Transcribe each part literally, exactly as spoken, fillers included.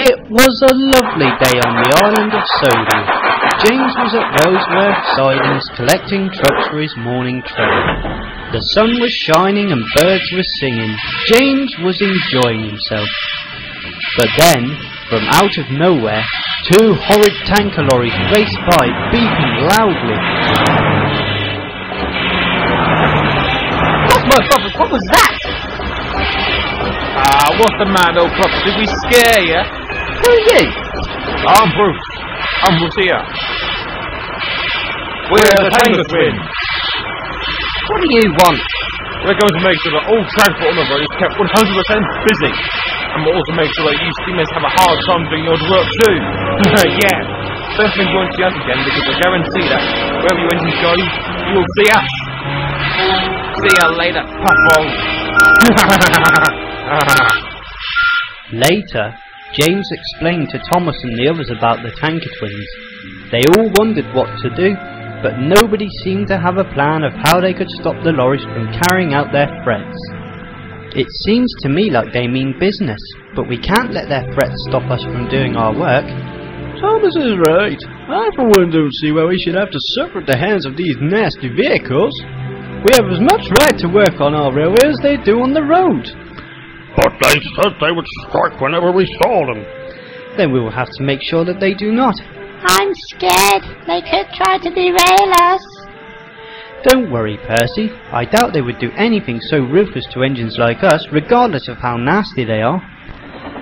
It was a lovely day on the island of Sodor. James was at Wellsworth Sidings collecting trucks for his morning trade. The sun was shining and birds were singing. James was enjoying himself. But then, from out of nowhere, two horrid tanker lorries raced by, beeping loudly. What, what was that? Ah, what's the man, old pup? Did we scare you? Who are you? I'm Bruce. I'm Bruce here. We're, We're the Tango Twins. What do you want? We're going to make sure that all transport on the road is kept one hundred percent busy. And we'll also make sure that you steamers have a hard time doing your work too. Yeah. Don't think you won't see us again, because I guarantee that wherever you went and go, you will see us. See you later, puffball. Later, James explained to Thomas and the others about the Tanker Twins. They all wondered what to do, but nobody seemed to have a plan of how they could stop the lorries from carrying out their threats. It seems to me like they mean business, but we can't let their threats stop us from doing our work. Thomas is right. I for one don't see why we should have to suffer at the hands of these nasty vehicles. We have as much right to work on our railway as they do on the road. But they said they would strike whenever we saw them. Then we will have to make sure that they do not. I'm scared. They could try to derail us. Don't worry, Percy. I doubt they would do anything so ruthless to engines like us, regardless of how nasty they are.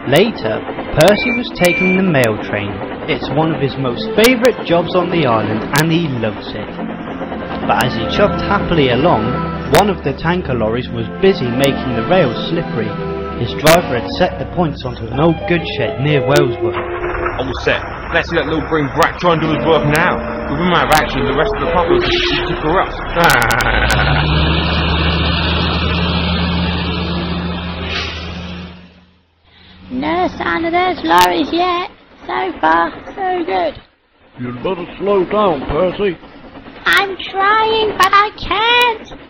Later, Percy was taking the mail train. It's one of his most favourite jobs on the island, and he loves it. But as he chuffed happily along, one of the tanker lorries was busy making the rails slippery. His driver had set the points onto an old goods shed near Wellsworth. All set. Let's see that little green brat try and do his work now. With him out of action, the rest of the public is too corrupt. No sign of those lorries yet. So far, so good. You'd better slow down, Percy. I'm trying, but I can't.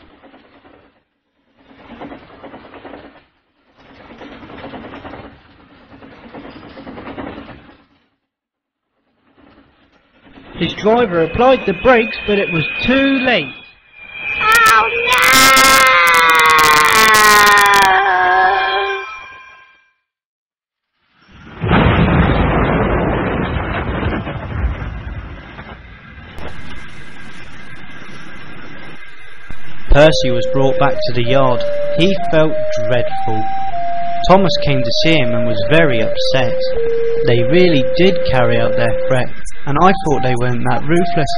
His driver applied the brakes, but it was too late. Oh no! Percy was brought back to the yard. He felt dreadful. Thomas came to see him and was very upset. They really did carry out their threats, and I thought they weren't that ruthless.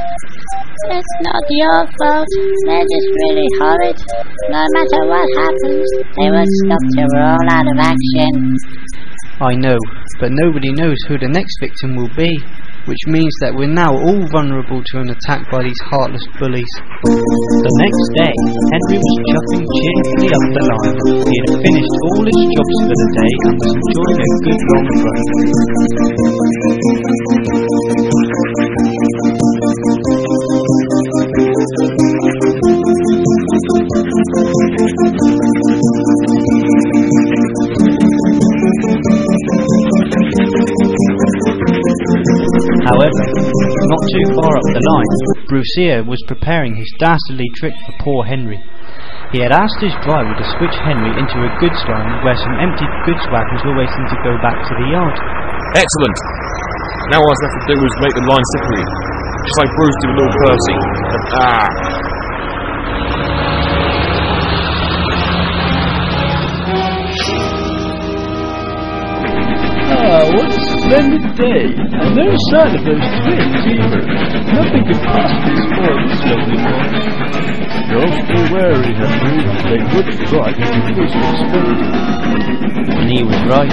It's not your fault. They're just really horrid. No matter what happens, they won't stop till we're all out of action. I know, but nobody knows who the next victim will be. which means that we're now all vulnerable to an attack by these heartless bullies. The next day, Henry was chuffing cheerfully up the line. He had finished all his jobs for the day and was enjoying a good long run. However, not too far up the line, Brucea was preparing his dastardly trick for poor Henry. He had asked his driver to switch Henry into a goods line where some empty goods wagons were waiting to go back to the yard. Excellent! Now all I was left to do was make the line separate, just like Bruce did with little Percy. Ah! Ah, what a splendid day, and no sign of those twins either. Nothing could possibly spoil this lovely morning. Don't be wary, Henry. They would strike if you wasn't expecting. And he was right.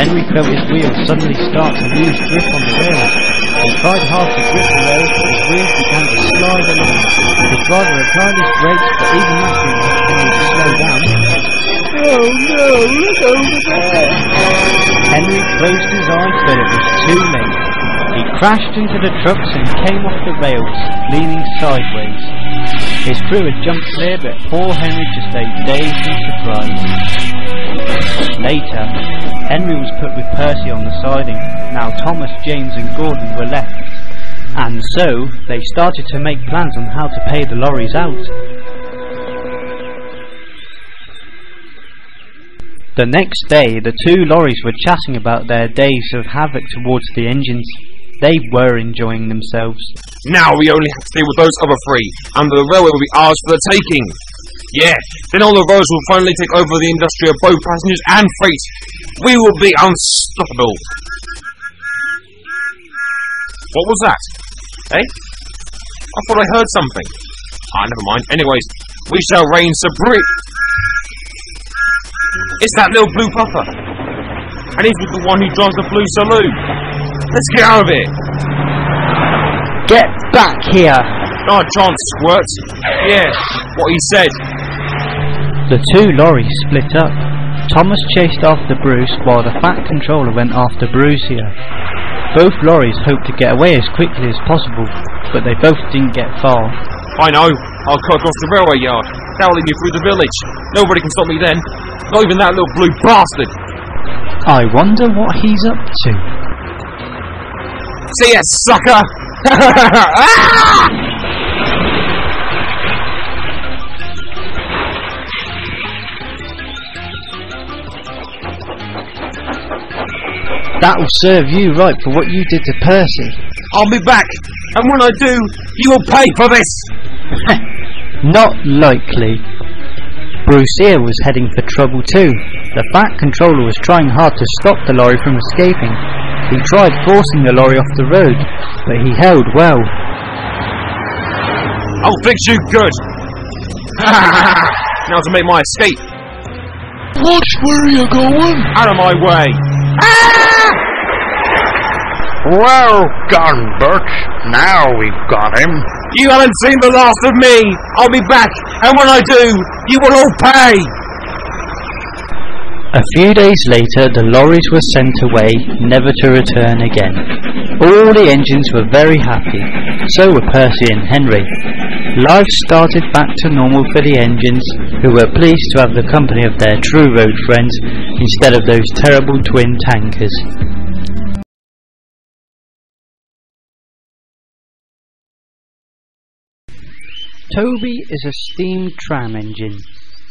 Henry felt his wheels suddenly start to lose grip on the rails. He tried hard to grip the rails, but his wheels began to slide along. The driver applied his brakes, but even that didn't help Henry to slow down. Oh no, look over there! Henry closed his eyes, but it was too late. He crashed into the trucks and came off the rails, leaning sideways. His crew had jumped clear, but poor Henry just lay dazed in surprise. Later, Henry was put with Percy on the siding. Now Thomas, James and Gordon were left. And so, they started to make plans on how to pay the lorries out. The next day, the two lorries were chatting about their days of havoc towards the engines. They were enjoying themselves. Now we only have to deal with those other three, and the railway will be ours for the taking. Yeah, then all the roads will finally take over the industry of both passengers and freight. We will be unstoppable. What was that? Eh? I thought I heard something. Ah, never mind. Anyways, we shall reign supreme. It's that little blue puffer, and he's with the one who drives the blue saloon. Let's get out of here. Get back here. Not a chance, squirt. Yeah, what he said. The two lorries split up. Thomas chased after Bruce, while the Fat Controller went after Bruce here. Both lorries hoped to get away as quickly as possible, but they both didn't get far. I know. I'll cut across the railway yard. That'll lead me through the village. Nobody can stop me then. Not even that little blue bastard! I wonder what he's up to. See ya, sucker! That'll serve you right for what you did to Percy. I'll be back, and when I do, you will pay for this! Not likely. Brucea was heading for trouble too. The Fat Controller was trying hard to stop the lorry from escaping. He tried forcing the lorry off the road, but he held well. I'll fix you good! Now to make my escape! Watch where you're going! Out of my way! Well done, Birch. Now we've got him. You haven't seen the last of me! I'll be back, and when I do, you will all pay! A few days later, the lorries were sent away, never to return again. All the engines were very happy, so were Percy and Henry. Life started back to normal for the engines, who were pleased to have the company of their true road friends, instead of those terrible twin tankers. Toby is a steam tram engine.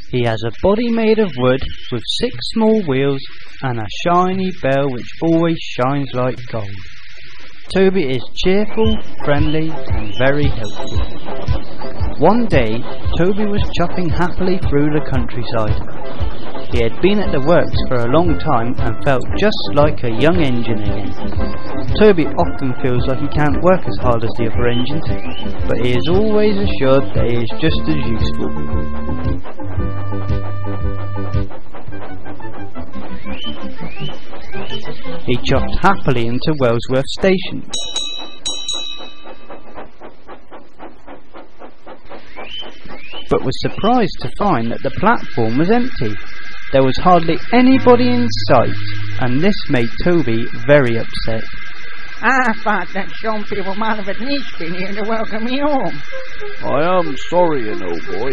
He has a body made of wood with six small wheels and a shiny bell which always shines like gold. Toby is cheerful, friendly and very helpful. One day, Toby was chuffing happily through the countryside. He had been at the works for a long time and felt just like a young engine again. Toby often feels like he can't work as hard as the other engines, but he is always assured that he is just as useful. He jumped happily into Wellsworth Station. But was surprised to find that the platform was empty. There was hardly anybody in sight, and this made Toby very upset. I thought that some people might have at least been here to welcome me home. I am sorry, you know, boy.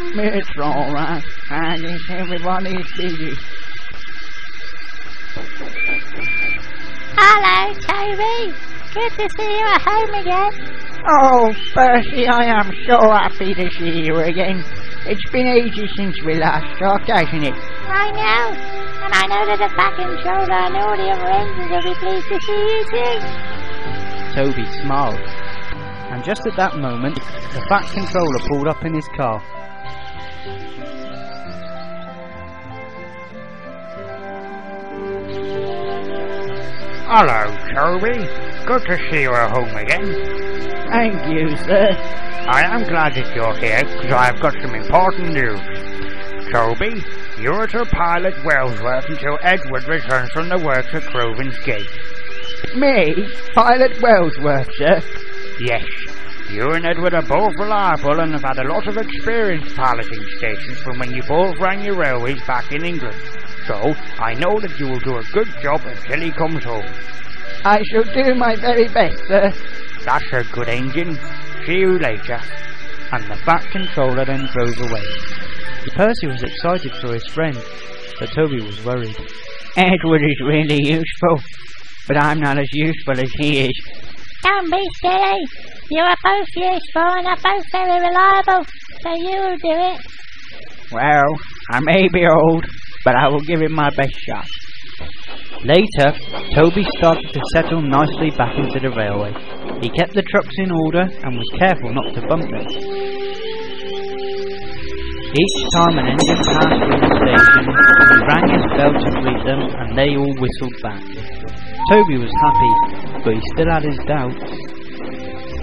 It's all right. I guess everybody's busy. Hello, Toby. Good to see you at home again. Oh, Percy, I am so happy to see you again. It's been ages since we last talked, hasn't it? I know, and I know that the Buckingham Shoulder and all the other engines will be pleased to see you too. Toby smiled, and just at that moment, the Fat Controller pulled up in his car. Hello, Toby. Good to see you at home again. Thank you, sir. I am glad that you're here, because I've got some important news. Toby, you're to pilot Wellsworth until Edward returns from the works at Crovan's Gate. Me? Pilot Wellsworth, sir? Yes. You and Edward are both reliable and have had a lot of experience piloting stations from when you both ran your railways back in England. So, I know that you will do a good job until he comes home. I shall do my very best, sir. That's a good engine. See you later. And the Fat Controller then drove away. Percy was excited for his friend, but Toby was worried. Edward is really useful, but I'm not as useful as he is. Don't be silly. You are both useful and are both very reliable, so you will do it. Well, I may be old, but I will give it my best shot. Later, Toby started to settle nicely back into the railway. He kept the trucks in order and was careful not to bump them. Each time an engine passed through the station, he rang his bell to greet them and they all whistled back. Toby was happy, but he still had his doubts.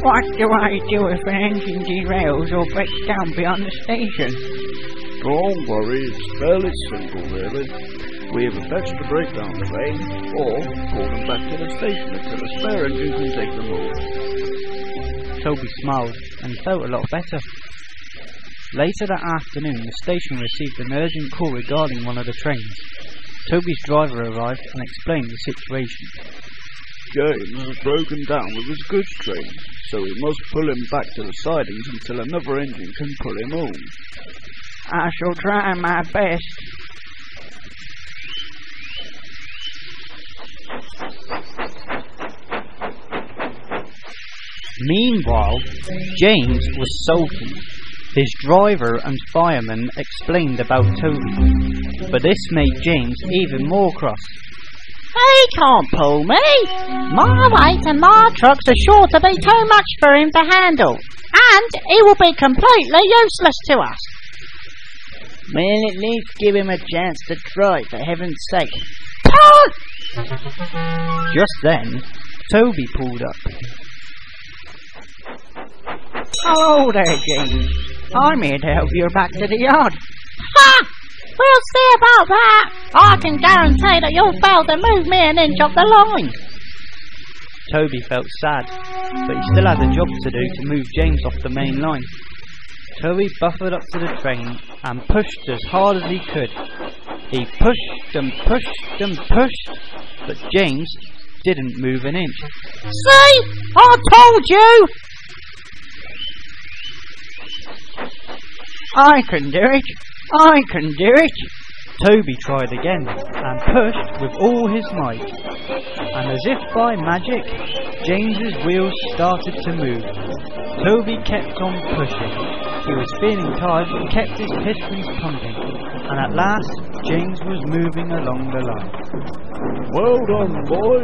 What do I do if an engine derails or breaks down beyond the station? Don't worry, it's fairly simple really. We either fetch the breakdown train or call them back to the station until a spare engine can take them all. Toby smiled and felt a lot better. Later that afternoon, the station received an urgent call regarding one of the trains. Toby's driver arrived and explained the situation. James has broken down with his goods train, so we must pull him back to the sidings until another engine can pull him home. I shall try my best. Meanwhile, James was sulky. His driver and fireman explained about Toby, but this made James even more cross. He can't pull me! My weight and my trucks are sure to be too much for him to handle, and he will be completely useless to us. Well, at least give him a chance to try, for heaven's sake. Just then, Toby pulled up. Hello there, James. I'm here to help you back to the yard. Ha! We'll see about that. I can guarantee that you'll fail to move me an inch off the line. Toby felt sad, but he still had a job to do to move James off the main line. Toby buffered up to the train and pushed as hard as he could. He pushed and pushed and pushed, but James didn't move an inch. See? I told you! I can do it! I can do it! Toby tried again, and pushed with all his might. And as if by magic, James's wheels started to move. Toby kept on pushing. He was feeling tired but kept his pistons pumping, and at last James was moving along the line. Well done, boy.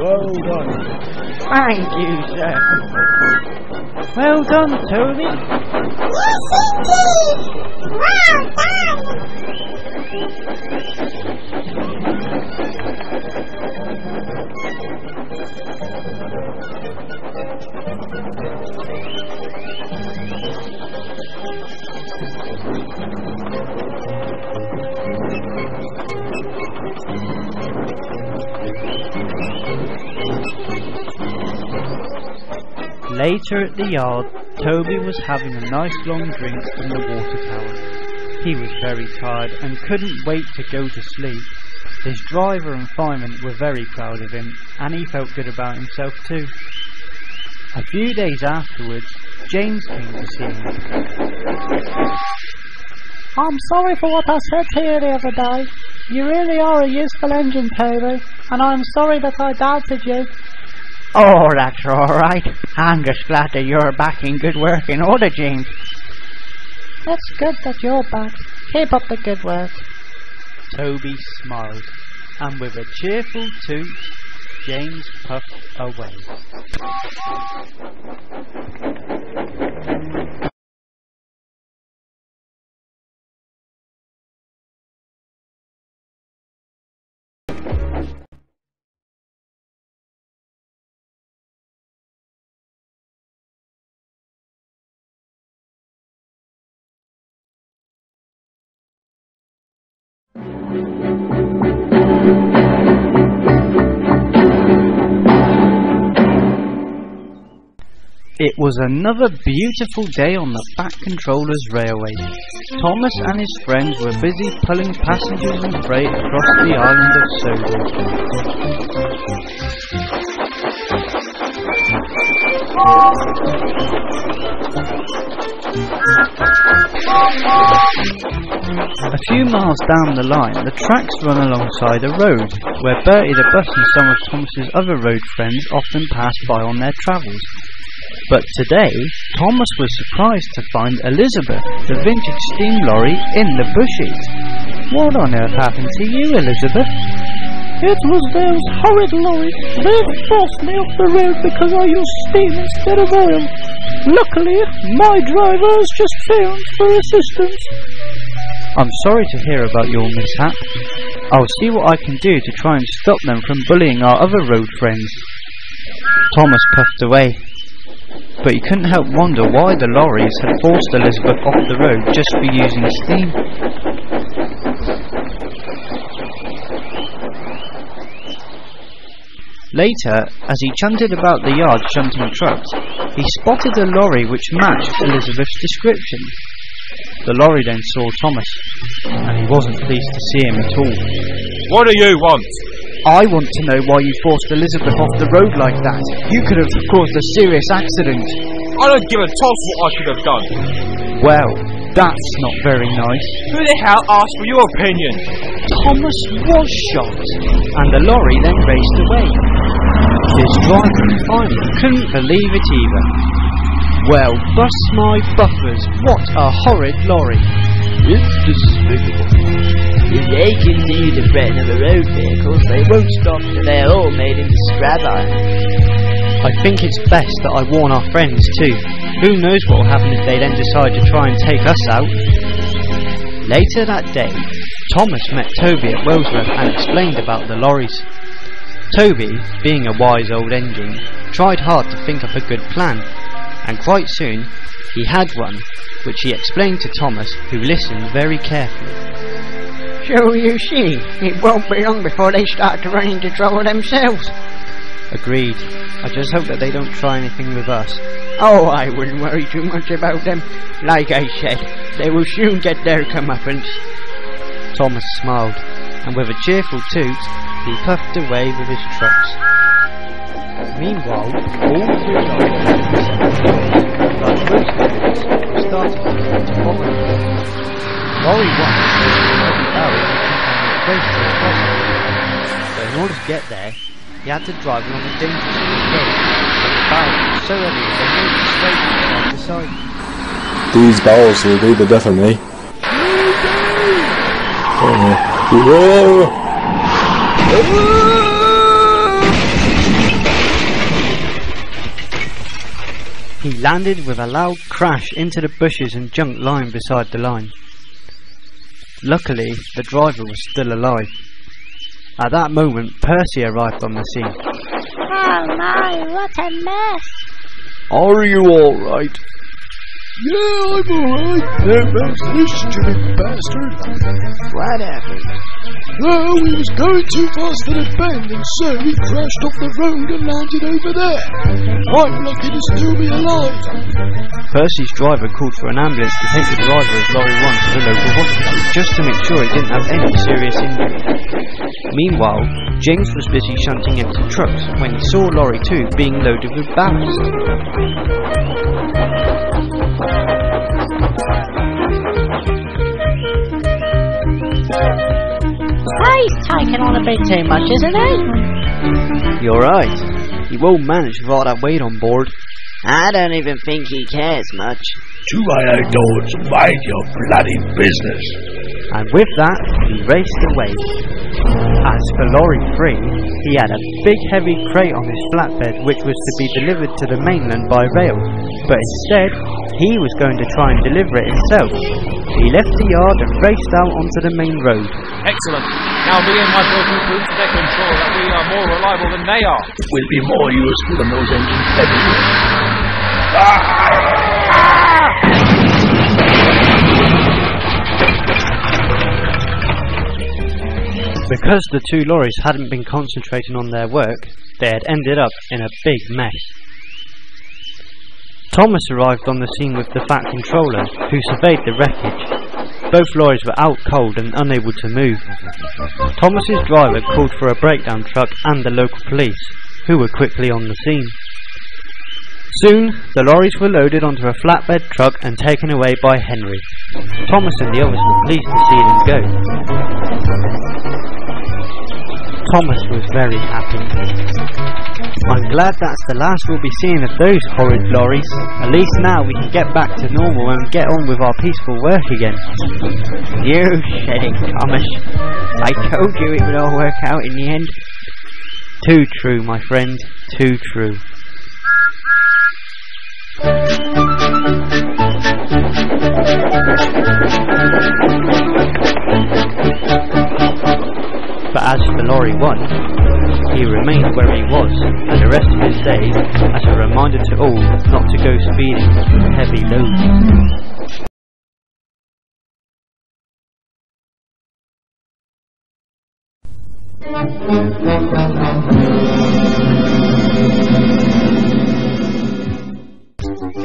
Well done. Thank you, sir. Well done, Toby. Yes, indeed. Well done. Thank you. Later at the yard, Toby was having a nice long drink from the water tower. He was very tired and couldn't wait to go to sleep. His driver and fireman were very proud of him, and he felt good about himself too. A few days afterwards, James came to see him. I'm sorry for what I said here the other day. You really are a useful engine, Toby, and I'm sorry that I doubted you. Oh, that's alright. I'm just glad that you're back in good working order, James. It's good that you're back. Keep up the good work. Toby smiled, and with a cheerful toot, James puffed away. It was another beautiful day on the back controller's railway. Thomas and his friends were busy pulling passengers and freight across the island of Sodor. A few miles down the line, the tracks run alongside a road, where Bertie the bus and some of Thomas's other road friends often passed by on their travels. But today, Thomas was surprised to find Elizabeth, the vintage steam lorry, in the bushes. What on earth happened to you, Elizabeth? It was those horrid lorries. They forced me off the road because I used steam instead of oil. Luckily, my driver has just phoned for assistance. I'm sorry to hear about your mishap. I'll see what I can do to try and stop them from bullying our other road friends. Thomas puffed away. But he couldn't help wonder why the lorries had forced Elizabeth off the road just for using steam. Later, as he chunted about the yard shunting trucks, he spotted a lorry which matched Elizabeth's description. The lorry then saw Thomas, and he wasn't pleased to see him at all. What do you want? I want to know why you forced Elizabeth off the road like that. You could have caused a serious accident. I don't give a toss what I should have done. Well, that's not very nice. Who the hell asked for your opinion? Thomas was shocked, and the lorry then raced away. His driver and fireman couldn't believe it either. Well, bust my buffers, what a horrid lorry. It's despicable. If they continue to threaten other road vehicles, they won't stop till they're all made into scrap iron. I think it's best that I warn our friends too. Who knows what will happen if they then decide to try and take us out? Later that day, Thomas met Toby at Wellsworth and explained about the lorries. Toby, being a wise old engine, tried hard to think of a good plan, and quite soon he had one, which he explained to Thomas, who listened very carefully. So you see, it won't be long before they start to run into trouble themselves. Agreed. I just hope that they don't try anything with us. Oh, I wouldn't worry too much about them. Like I said, they will soon get their comeuppance. Thomas smiled, and with a cheerful toot, he puffed away with his trucks. Meanwhile, all through life, started to follow. But in order to get there, he had to drive along a dangerous road. The barrels were so heavy they moved straight side to side. These barrels will be the death of me. Whoa! Whoa! He landed with a loud crash into the bushes and junk lying beside the line. Luckily, the driver was still alive. At that moment, Percy arrived on the scene. Oh no, what a mess! Are you alright? Yeah, I'm alright. That stupid bastard. What happened? Oh, we was going too fast for the bend, and so we crashed off the road and landed over there. I'm lucky to still be alive. Percy's driver called for an ambulance to take the driver of lorry one to the local hospital, just to make sure he didn't have any serious injury. Meanwhile, James was busy shunting empty trucks when he saw lorry two being loaded with ballast. He's taking on a bit too much, isn't he? You're right. He won't manage with all that weight on board. I don't even think he cares much. Too bad I don't. Mind your bloody business. And with that, he raced away. As for lorry three, he had a big heavy crate on his flatbed which was to be delivered to the mainland by rail, but instead, he was going to try and deliver it himself. He left the yard and raced out onto the main road. Excellent. Now me and my broken boots they can show that we are more reliable than they are. We'll be more useful than those engines everywhere. Ah! Ah! Because the two lorries hadn't been concentrating on their work, they had ended up in a big mess. Thomas arrived on the scene with the Fat Controller, who surveyed the wreckage. Both lorries were out cold and unable to move. Thomas's driver called for a breakdown truck and the local police, who were quickly on the scene. Soon, the lorries were loaded onto a flatbed truck and taken away by Henry. Thomas and the others were pleased to see them go. Thomas was very happy. I'm glad that's the last we'll be seeing of those horrid lorries. At least now we can get back to normal and get on with our peaceful work again. You said it, Thomas. I told you it would all work out in the end. Too true, my friend. Too true. But as for lorry one, he remained where he was, and the rest of his days, as a reminder to all not to go speeding with heavy loads.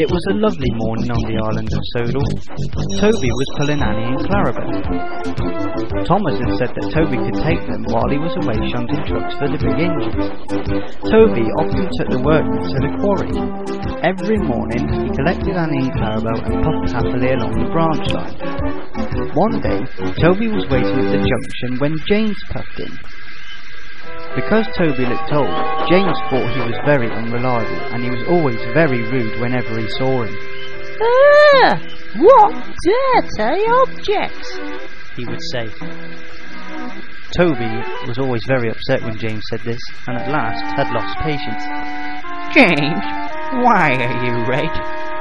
It was a lovely morning on the island of Sodor. Toby was pulling Annie and Clarabelle. Thomas had said that Toby could take them while he was away shunting trucks for the big engines. Toby often took the workmen to the quarry. Every morning he collected Annie and Clarabelle and puffed happily along the branch line. One day, Toby was waiting at the junction when James puffed in. Because Toby looked old, James thought he was very unreliable, and he was always very rude whenever he saw him. Ah! What dirty object! He would say. Toby was always very upset when James said this, and at last had lost patience. James, why are you late?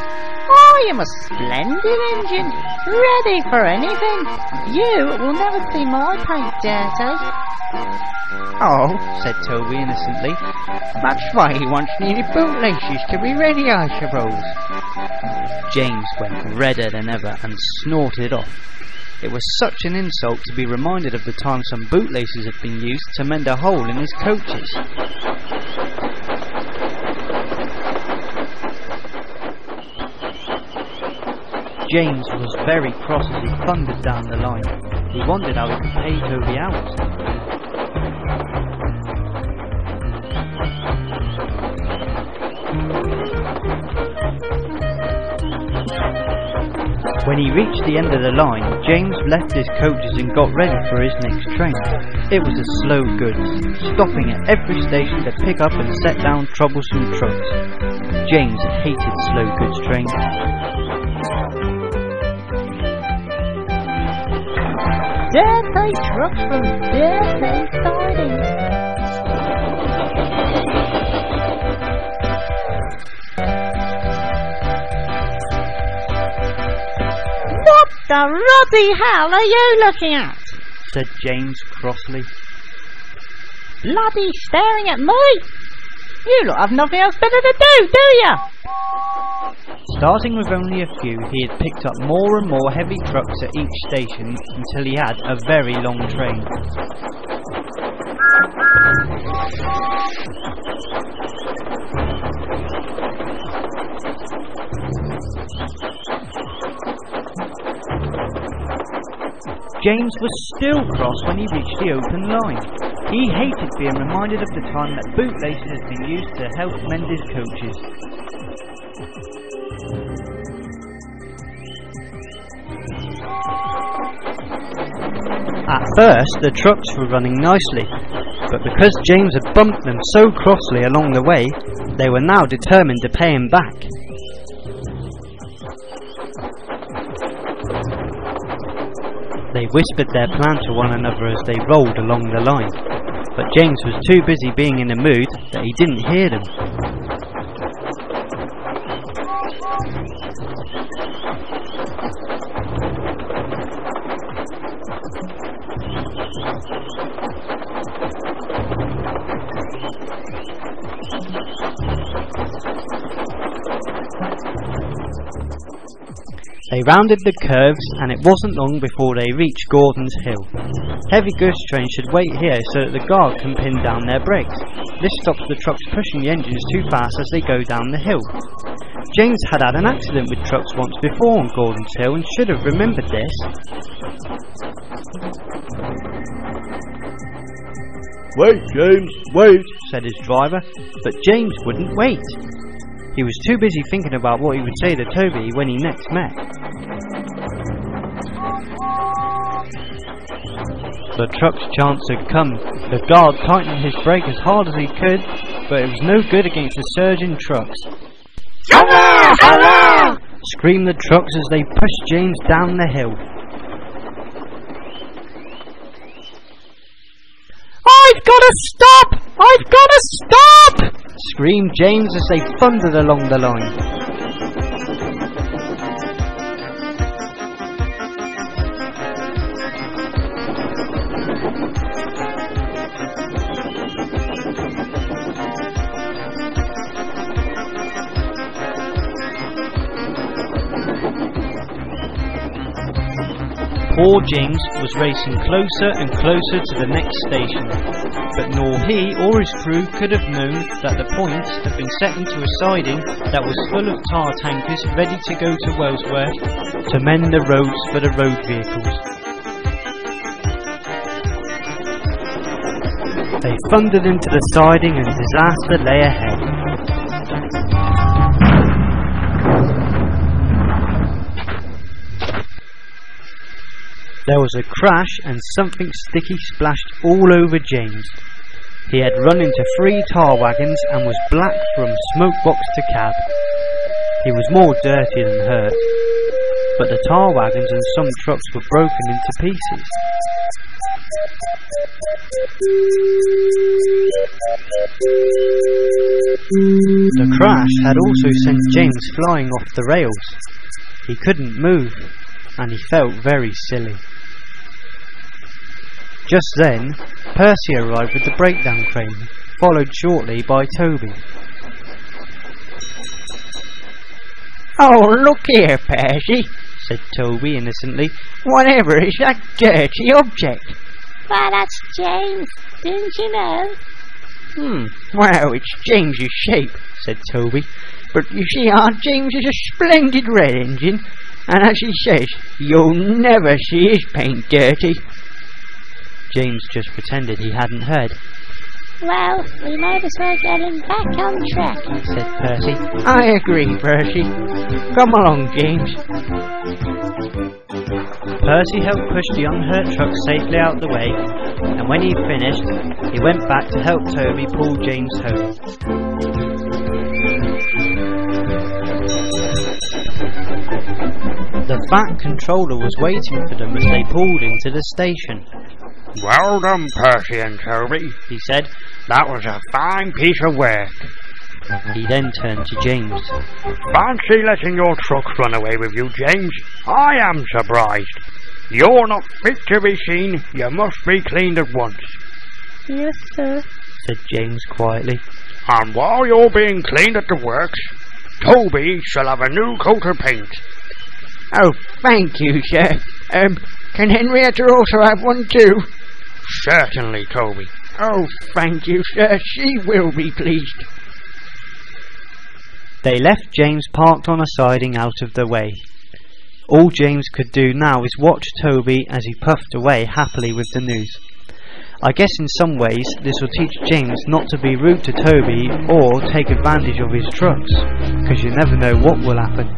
I am a splendid engine, ready for anything. You will never see my paint dirty. Oh, said Toby innocently, that's why he wants needed bootlaces to be ready, I suppose. James went redder than ever and snorted off. It was such an insult to be reminded of the time some bootlaces had been used to mend a hole in his coaches. James was very cross as he thundered down the line. He wondered how he could pay Toby out. When he reached the end of the line, James left his coaches and got ready for his next train. It was a slow goods, stopping at every station to pick up and set down troublesome trucks. James hated slow goods trains. Dirty trucks from dirty sidings. The ruddy hell are you looking at? Said James crossly. Bloody staring at me? You lot have nothing else better to do, do you? Starting with only a few, he had picked up more and more heavy trucks at each station until he had a very long train. James was still cross when he reached the open line. He hated being reminded of the time that bootlace has been used to help mend his coaches. At first the trucks were running nicely, but because James had bumped them so crossly along the way, they were now determined to pay him back. They whispered their plan to one another as they rolled along the line, but James was too busy being in a mood that he didn't hear them. They rounded the curves and it wasn't long before they reached Gordon's Hill. Heavy goods trains should wait here so that the guard can pin down their brakes. This stops the trucks pushing the engines too fast as they go down the hill. James had had an accident with trucks once before on Gordon's Hill and should have remembered this. "Wait, James, wait," said his driver, but James wouldn't wait. He was too busy thinking about what he would say to Toby when he next met. The truck's chance had come. The guard tightened his brake as hard as he could, but it was no good against the surging trucks. "Hello! Hello!" screamed the trucks as they pushed James down the hill. "I've got to stop! I've got to stop!" screamed James as they thundered along the line. Poor James was racing closer and closer to the next station, but nor he or his crew could have known that the points had been set into a siding that was full of tar tankers ready to go to Wellsworth to mend the roads for the road vehicles. They thundered into the siding and disaster lay ahead. There was a crash and something sticky splashed all over James. He had run into three tar wagons and was black from smoke box to cab. He was more dirty than hurt, but the tar wagons and some trucks were broken into pieces. The crash had also sent James flying off the rails. He couldn't move, and he felt very silly. Just then, Percy arrived with the breakdown crane, followed shortly by Toby. "Oh, look here, Percy," said Toby innocently. "Whatever is that dirty object?" "Well, that's James, didn't you know?" "Hmm, well, it's James's shape," said Toby. "But you see, our James is a splendid red engine, and as he says, you'll never see his paint dirty." James just pretended he hadn't heard. "Well, we might as well get him back on track," said Percy. "I agree, Percy. Come along, James." Percy helped push the unhurt truck safely out of the way, and when he finished, he went back to help Toby pull James home. The F A T controller was waiting for them as they pulled into the station. "Well done, Percy and Toby," he said. "That was a fine piece of work." He then turned to James. "Fancy letting your trucks run away with you, James. I am surprised. You're not fit to be seen. You must be cleaned at once." "Yes, sir," said James quietly. "And while you're being cleaned at the works, Toby shall have a new coat of paint. Oh, thank you, sir. Um, can Henrietta also have one too? Certainly, Toby. Oh, thank you, sir. She will be pleased. They left James parked on a siding out of the way. All James could do now is watch Toby as he puffed away happily with the news. I guess in some ways this will teach James not to be rude to Toby or take advantage of his trucks, because you never know what will happen.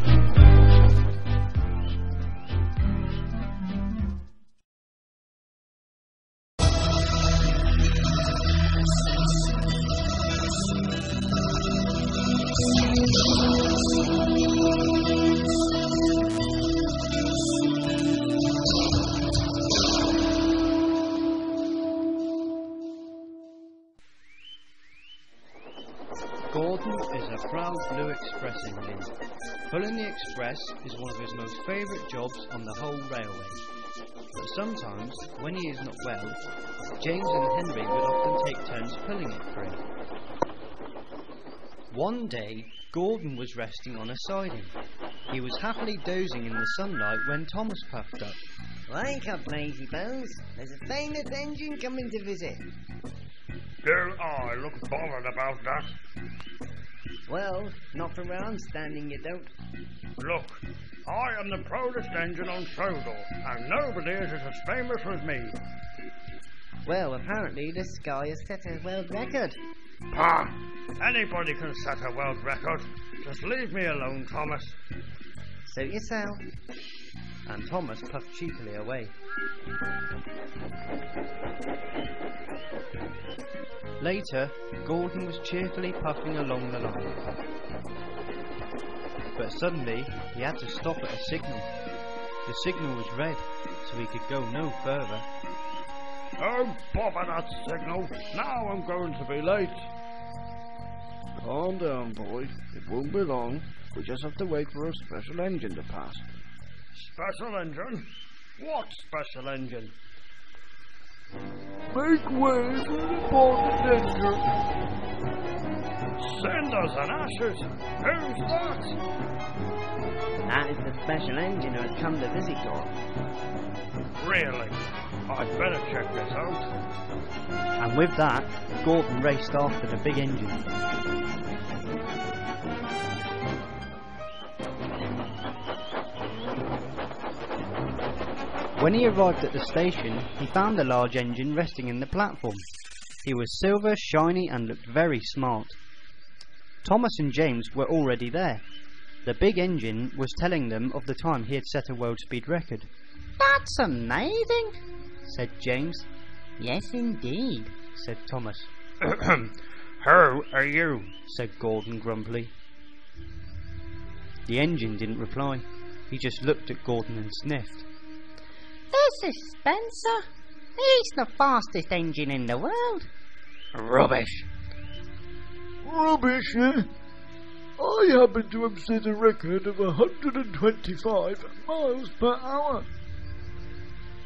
Gordon is a proud Blue Express engine. Pulling the Express is one of his most favourite jobs on the whole railway. But sometimes, when he is not well, James and Henry would often take turns pulling it for him. One day, Gordon was resting on a siding. He was happily dozing in the sunlight when Thomas puffed up. Wake up, lazy bones. There's a famous engine coming to visit. Do I look bothered about that? Well, not from where I'm standing, you don't. Look, I am the proudest engine on Sodor, and nobody is as famous as me. Well, apparently this guy has set a world record. Pah! Anybody can set a world record. Just leave me alone, Thomas. Suit yourself. And Thomas puffed cheekily away. Later, Gordon was cheerfully puffing along the line. But suddenly, he had to stop at a signal. The signal was red, so he could go no further. Oh, bother that signal! Now I'm going to be late! Calm down, boy. It won't be long. We just have to wait for a special engine to pass. Special engine? What special engine? Make way for the important engine! Cinders and ashes! Who's that? That is the special engine who has come to visit Gordon. Really? I'd better check this out. And with that, Gordon raced after the big engine. When he arrived at the station, he found the large engine resting in the platform. He was silver, shiny and looked very smart. Thomas and James were already there. The big engine was telling them of the time he had set a world speed record. That's amazing, said James. Yes indeed, said Thomas. Who are you? Said Gordon grumpily. The engine didn't reply. He just looked at Gordon and sniffed. This is Spencer. He's the fastest engine in the world. Rubbish. Rubbish, eh? I happen to have set a record of one hundred twenty-five miles per hour.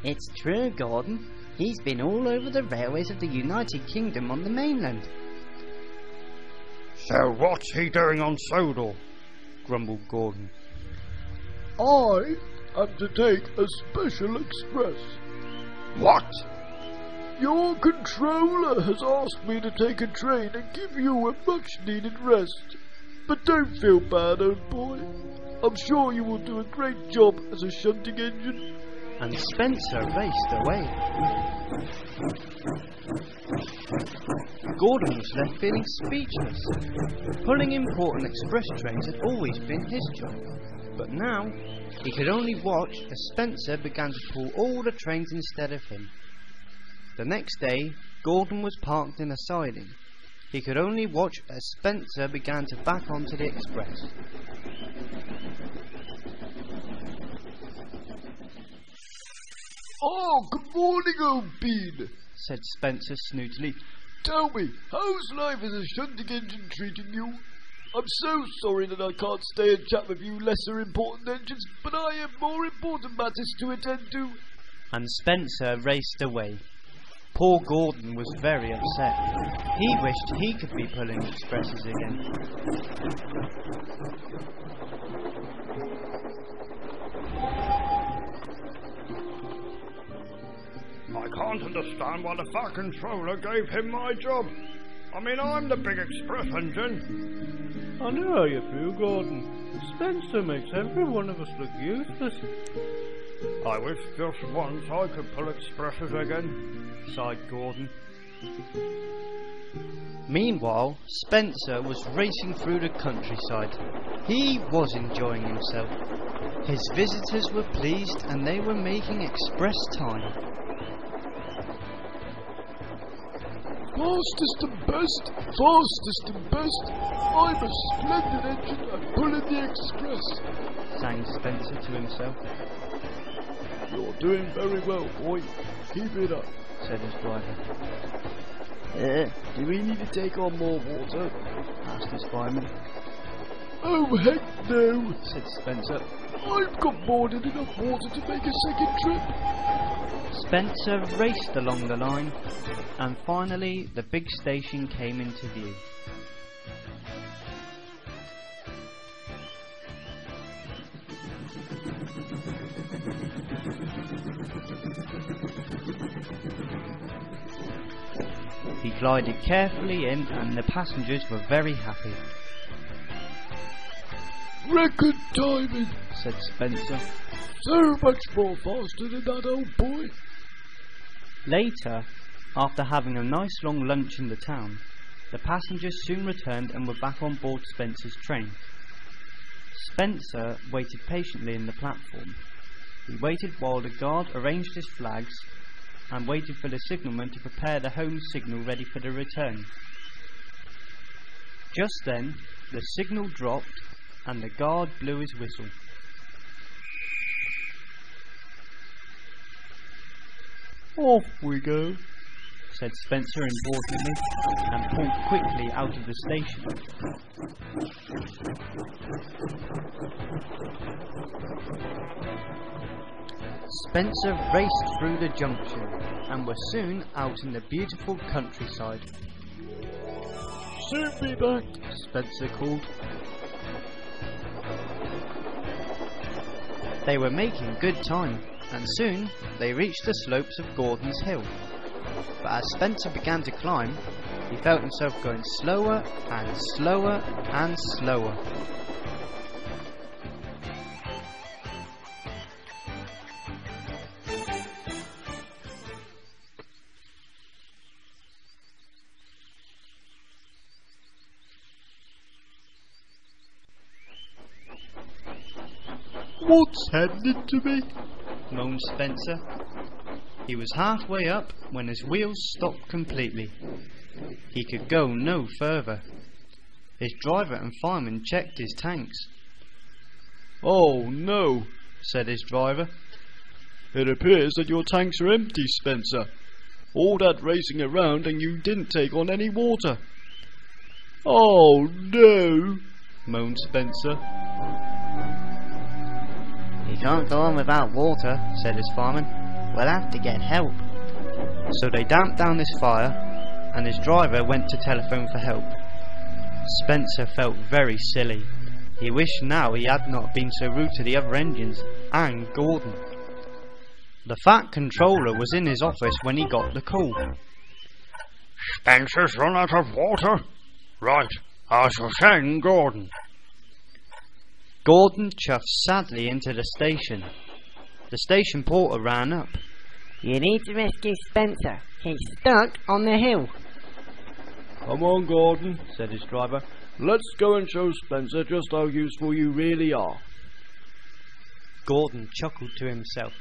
It's true, Gordon. He's been all over the railways of the United Kingdom on the mainland. So what's he doing on Sodor? Grumbled Gordon. I... I'm to take a special express. What? Your controller has asked me to take a train and give you a much-needed rest. But don't feel bad, old boy. I'm sure you will do a great job as a shunting engine. And Spencer raced away. Gordon was left feeling speechless. Pulling important express trains had always been his job. But now, he could only watch as Spencer began to pull all the trains instead of him. The next day, Gordon was parked in a siding. He could only watch as Spencer began to back onto the express. Oh, good morning, old bean, said Spencer snootily. Tell me, how's life as a shunting engine treating you? I'm so sorry that I can't stay and chat with you lesser important engines, but I have more important matters to attend to. And Spencer raced away. Poor Gordon was very upset. He wished he could be pulling expresses again. I can't understand why the F A controller gave him my job. I mean, I'm the big express engine. I know how you feel, Gordon. Spencer makes every one of us look useless. I wish just once I could pull expresses again, sighed Gordon. Meanwhile, Spencer was racing through the countryside. He was enjoying himself. His visitors were pleased and they were making express time. Fastest and best, fastest and best, I'm a splendid engine at pulling the express, sang Spencer to himself. You're doing very well, boy. Keep it up, said his driver. Eh, do we need to take on more water? Asked his fireman. Oh, heck no, said Spencer. I've got more than enough water to make a second trip. Spencer raced along the line, and finally the big station came into view. He glided carefully in and the passengers were very happy. Record timing, said Spencer. So much more faster than that old boy. Later, after having a nice long lunch in the town, the passengers soon returned and were back on board Spencer's train. Spencer waited patiently in the platform. He waited while the guard arranged his flags and waited for the signalman to prepare the home signal ready for the return. Just then, the signal dropped and the guard blew his whistle. Off we go, said Spencer importantly, and pulled quickly out of the station. Spencer raced through the junction and were soon out in the beautiful countryside. Soon be back, Spencer called. They were making good time, and soon they reached the slopes of Gordon's Hill. But as Spencer began to climb, he felt himself going slower and slower and slower. What's happening to me? Moaned Spencer. He was halfway up when his wheels stopped completely. He could go no further. His driver and fireman checked his tanks. Oh no, said his driver. It appears that your tanks are empty, Spencer. All that racing around and you didn't take on any water. Oh no, moaned Spencer. Can't go on without water, said his fireman. We'll have to get help. So they damped down his fire, and his driver went to telephone for help. Spencer felt very silly. He wished now he had not been so rude to the other engines and Gordon. The F A T controller was in his office when he got the call. Spencer's run out of water? Right, I shall send Gordon. Gordon chuffed sadly into the station. The station porter ran up. You need to rescue Spencer. He's stuck on the hill. Come on, Gordon, said his driver. Let's go and show Spencer just how useful you really are. Gordon chuckled to himself.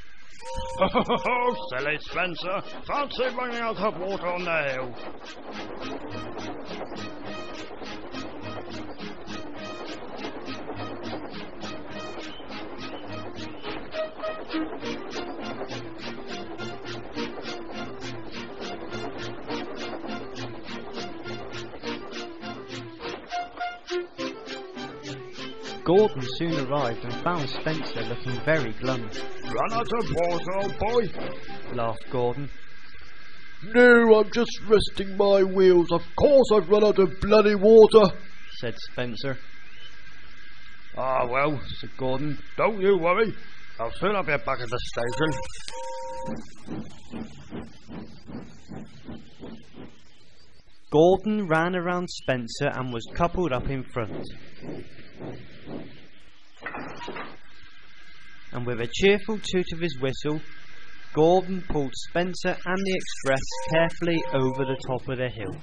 Ho ho ho ho, silly Spencer. Fancy running out of water on the hill. Gordon soon arrived and found Spencer looking very glum. Run out of water, old boy, laughed Gordon. No, I'm just resting my wheels. Of course I've run out of bloody water, said Spencer. Ah, well, said Gordon, don't you worry. I'll soon be back at the station. Gordon ran around Spencer and was coupled up in front. And with a cheerful toot of his whistle, Gordon pulled Spencer and the express carefully over the top of the hill.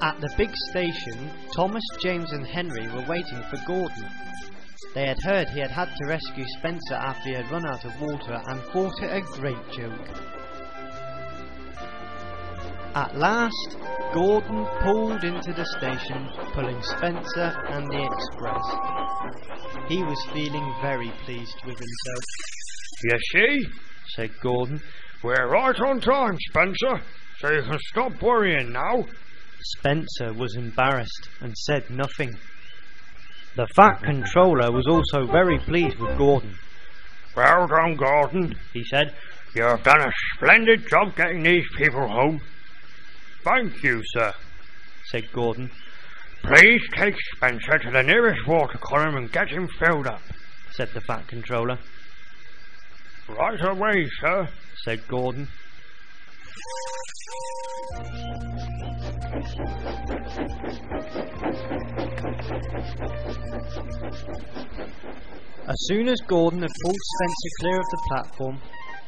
At the big station, Thomas, James and Henry were waiting for Gordon. They had heard he had had to rescue Spencer after he had run out of water and thought it a great joke. At last, Gordon pulled into the station, pulling Spencer and the express. He was feeling very pleased with himself. You see, said Gordon, we're right on time, Spencer, so you can stop worrying now. Spencer was embarrassed and said nothing. The Fat Controller was also very pleased with Gordon. Well done, Gordon, he said. You have done a splendid job getting these people home. Thank you, sir, said Gordon. Please take Spencer to the nearest water column and get him filled up, said the Fat Controller. Right away, sir, said Gordon. As soon as Gordon had pulled Spencer clear of the platform,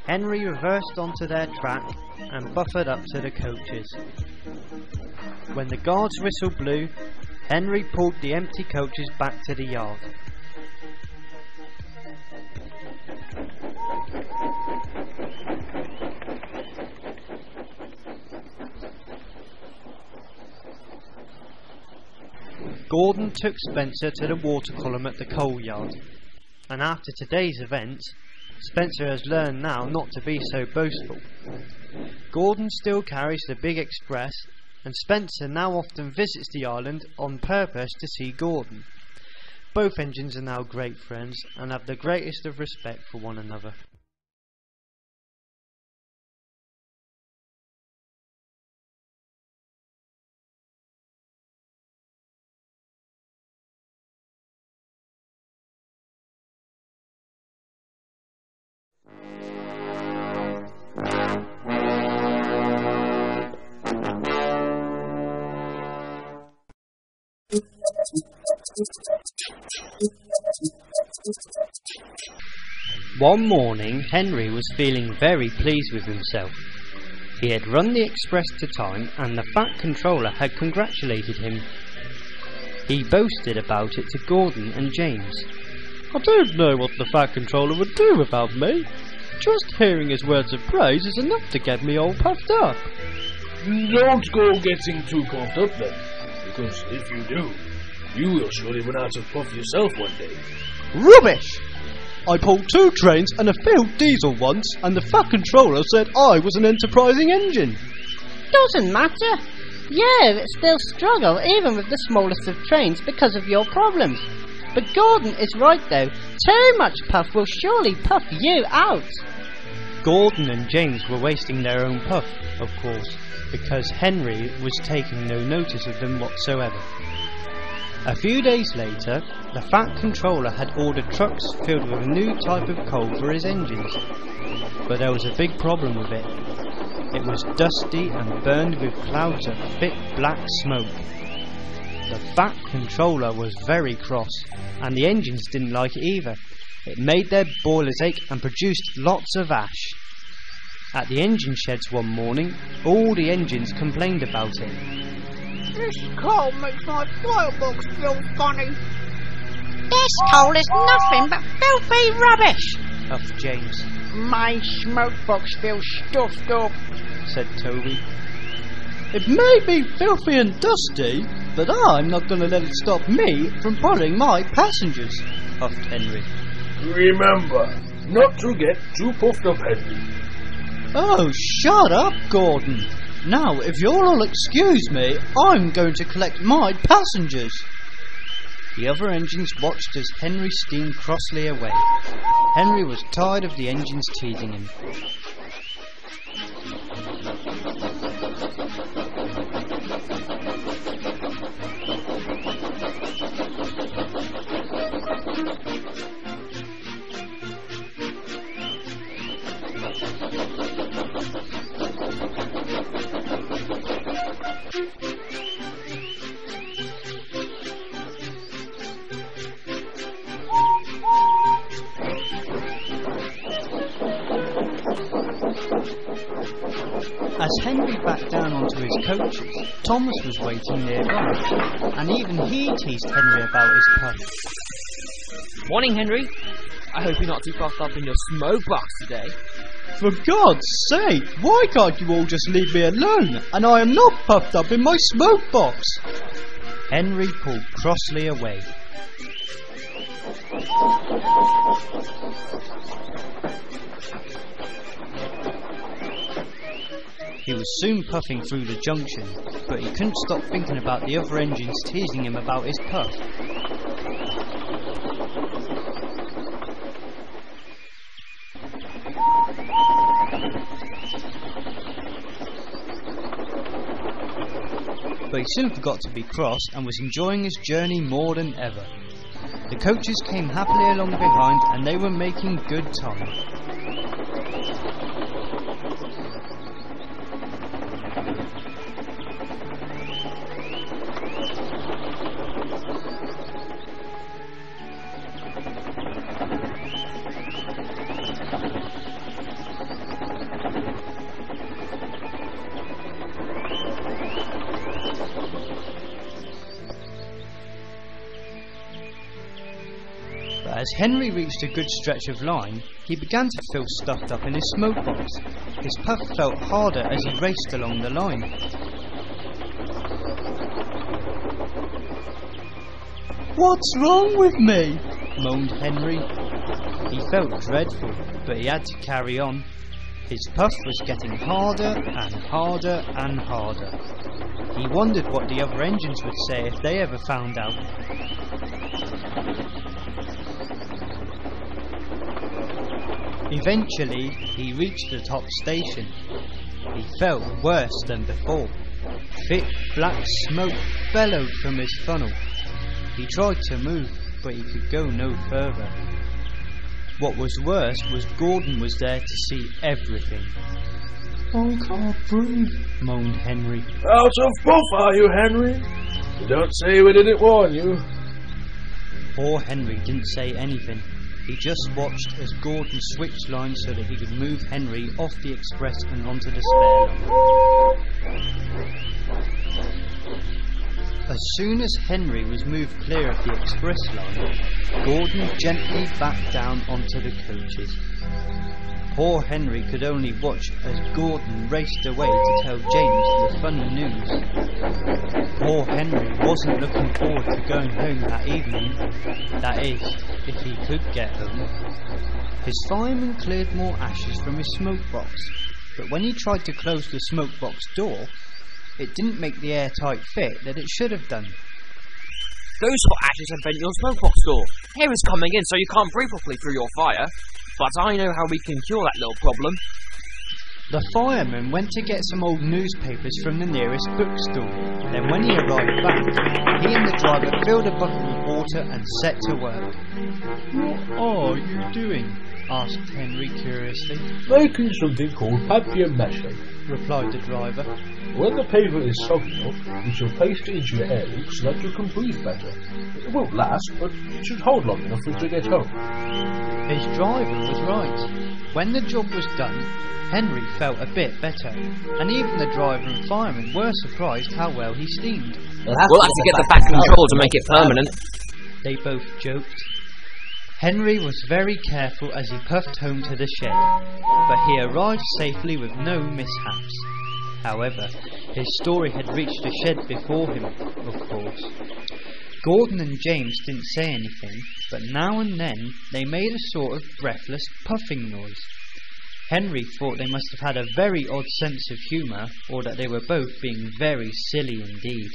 Henry reversed onto their track and buffered up to the coaches. When the guard's whistle blew, Henry pulled the empty coaches back to the yard. Gordon took Spencer to the water column at the coal yard, and after today's events, Spencer has learned now not to be so boastful. Gordon still carries the big express, and Spencer now often visits the island on purpose to see Gordon. Both engines are now great friends and have the greatest of respect for one another. One morning, Henry was feeling very pleased with himself. He had run the express to time and the Fat Controller had congratulated him. He boasted about it to Gordon and James. I don't know what the Fat Controller would do without me. Just hearing his words of praise is enough to get me all puffed up. Don't go getting too puffed up then, because if you do, you will surely run out of puff yourself one day. Rubbish! I pulled two trains and a filled diesel once, and the Fat Controller said I was an enterprising engine. Doesn't matter. Yeah, it still struggle, even with the smallest of trains, because of your problems. But Gordon is right, though. Too much puff will surely puff you out. Gordon and James were wasting their own puff, of course, because Henry was taking no notice of them whatsoever. A few days later, the Fat Controller had ordered trucks filled with a new type of coal for his engines. But there was a big problem with it. It was dusty and burned with clouds of thick black smoke. The Fat Controller was very cross, and the engines didn't like it either. It made their boilers ache and produced lots of ash. At the engine sheds one morning, all the engines complained about it. This coal makes my firebox feel funny. This coal is nothing but filthy rubbish, huffed James. My smokebox feels stuffed up, said Toby. It may be filthy and dusty, but I'm not going to let it stop me from bothering my passengers, huffed Henry. Remember, not to get too puffed up, Henry. Oh, shut up, Gordon. Now, if you'll all excuse me, I'm going to collect my passengers. The other engines watched as Henry steamed crossly away. Henry was tired of the engines teasing him. As Henry backed down onto his coaches, Thomas was waiting nearby, and even he teased Henry about his puff. Morning, Henry. I hope you're not too puffed up in your smoke box today. For God's sake, why can't you all just leave me alone? And I am not puffed up in my smoke box. Henry pulled crossly away. He was soon puffing through the junction, but he couldn't stop thinking about the other engines teasing him about his puff. But he soon forgot to be cross and was enjoying his journey more than ever. The coaches came happily along behind and they were making good time. As Henry reached a good stretch of line, he began to feel stuffed up in his smoke box. His puff felt harder as he raced along the line. What's wrong with me? Moaned Henry. He felt dreadful, but he had to carry on. His puff was getting harder and harder and harder. He wondered what the other engines would say if they ever found out. Eventually, he reached the top station. He felt worse than before. Thick black smoke bellowed from his funnel. He tried to move, but he could go no further. What was worse was Gordon was there to see everything. I can't breathe, moaned Henry. Out of puff are you, Henry? You don't say we didn't warn you. Poor Henry didn't say anything. He just watched as Gordon switched lines so that he could move Henry off the express and onto the spare line. As soon as Henry was moved clear of the express line, Gordon gently backed down onto the coaches. Poor Henry could only watch as Gordon raced away to tell James the fun news. Poor Henry wasn't looking forward to going home that evening. That is, if he could get home. His fireman cleared more ashes from his smoke box, but when he tried to close the smoke box door, it didn't make the airtight fit that it should have done. Those hot ashes have bent your smoke box door. Air is coming in so you can't breathe properly through your fire. But I know how we can cure that little problem. The fireman went to get some old newspapers from the nearest bookstall. Then when he arrived back, he and the driver filled a bucket with water and set to work. What are you doing? Asked Henry curiously. Making something called papier-mâché, replied the driver. When the paper is soft enough, you shall paste it into your air loop so that you can breathe better. It won't last, but it should hold long enough for you to get home. His driver was right. When the job was done, Henry felt a bit better, and even the driver and fireman were surprised how well he steamed. We'll have, we'll have to get the back control to make it permanent, they both joked. Henry was very careful as he puffed home to the shed, but he arrived safely with no mishaps. However, his story had reached the shed before him, of course. Gordon and James didn't say anything, but now and then they made a sort of breathless puffing noise. Henry thought they must have had a very odd sense of humour, or that they were both being very silly indeed.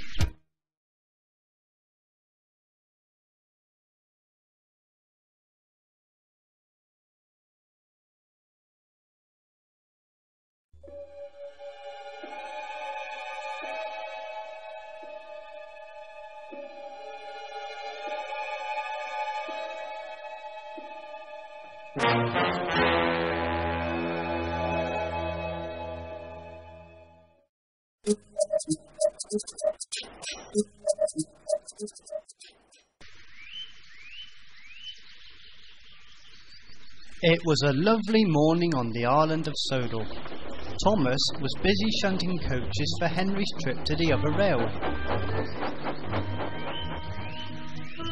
It was a lovely morning on the island of Sodor. Thomas was busy shunting coaches for Henry's trip to the other railway.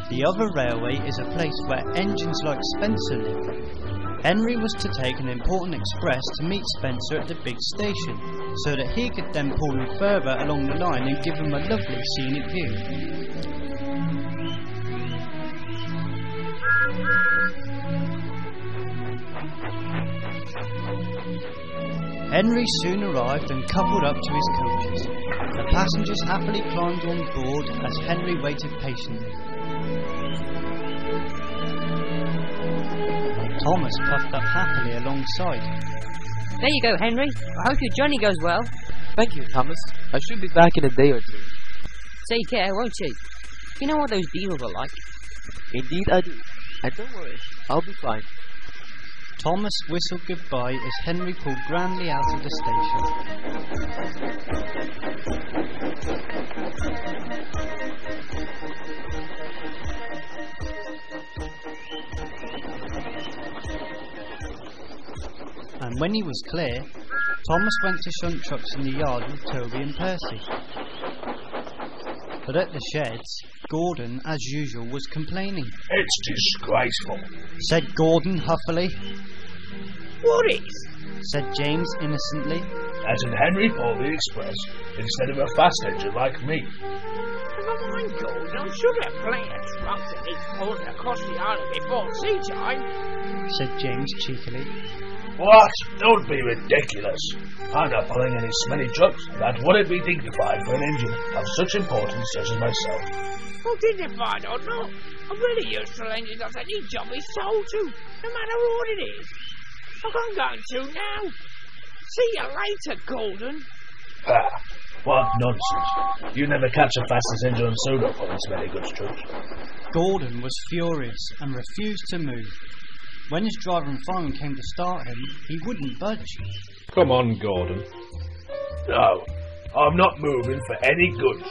The other railway is a place where engines like Spencer live. Henry was to take an important express to meet Spencer at the big station, so that he could then pull him further along the line and give him a lovely scenic view. Henry soon arrived and coupled up to his coaches. The passengers happily climbed on board as Henry waited patiently. Thomas puffed up happily alongside. There you go, Henry. I hope your journey goes well. Thank you, Thomas. I should be back in a day or two. Take care, won't you? You know what those beavers are like. Indeed I do. And don't worry, I'll be fine. Thomas whistled goodbye as Henry pulled grandly out of the station. And when he was clear, Thomas went to shunt trucks in the yard with Toby and Percy. But at the sheds, Gordon, as usual, was complaining. It's disgraceful, said Gordon huffily. What is? Said James innocently. Hasn't Henry pulled the express instead of a fast engine like me? Never mind, Gordon. I'm sure there are plenty of trucks that need pulling across the island before tea time, said James cheekily. What? Don't be ridiculous. I'm not pulling any smelly trucks. That wouldn't be dignified for an engine of such importance such as myself. Well, dignified or not, I'm really used to an engine that any job is sold to, no matter what it is. Look, I'm going to now. See you later, Gordon. Ah, what nonsense. You never catch a fastest engine on Sodor pulling smelly goods trucks. Gordon was furious and refused to move. When his driver and fireman came to start him, he wouldn't budge. Come on, Gordon. No, I'm not moving for any goods.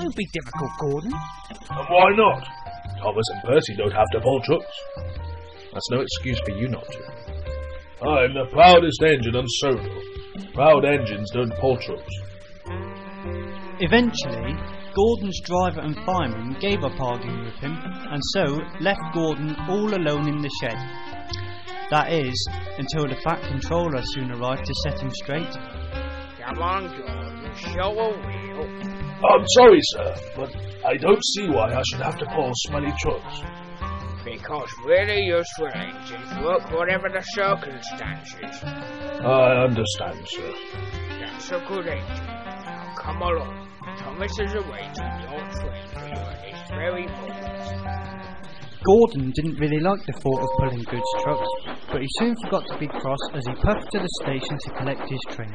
Don't be difficult, Gordon. And why not? Thomas and Percy don't have to pull trucks. That's no excuse for you not to. I'm the proudest engine on Sodor. Proud engines don't pull trucks. Eventually, Gordon's driver and fireman gave up arguing with him, and so left Gordon all alone in the shed. That is, until the Fat Controller soon arrived to set him straight. Come on, Gordon, show a wheel. I'm sorry, sir, but I don't see why I should have to pull smelly trucks. Because really useful engines work whatever the circumstances. I understand, sir. That's a good engine. Now come along. Thomas is awaiting your train for you at this very moment. Gordon didn't really like the thought of pulling goods trucks, but he soon forgot to be cross as he puffed to the station to collect his train.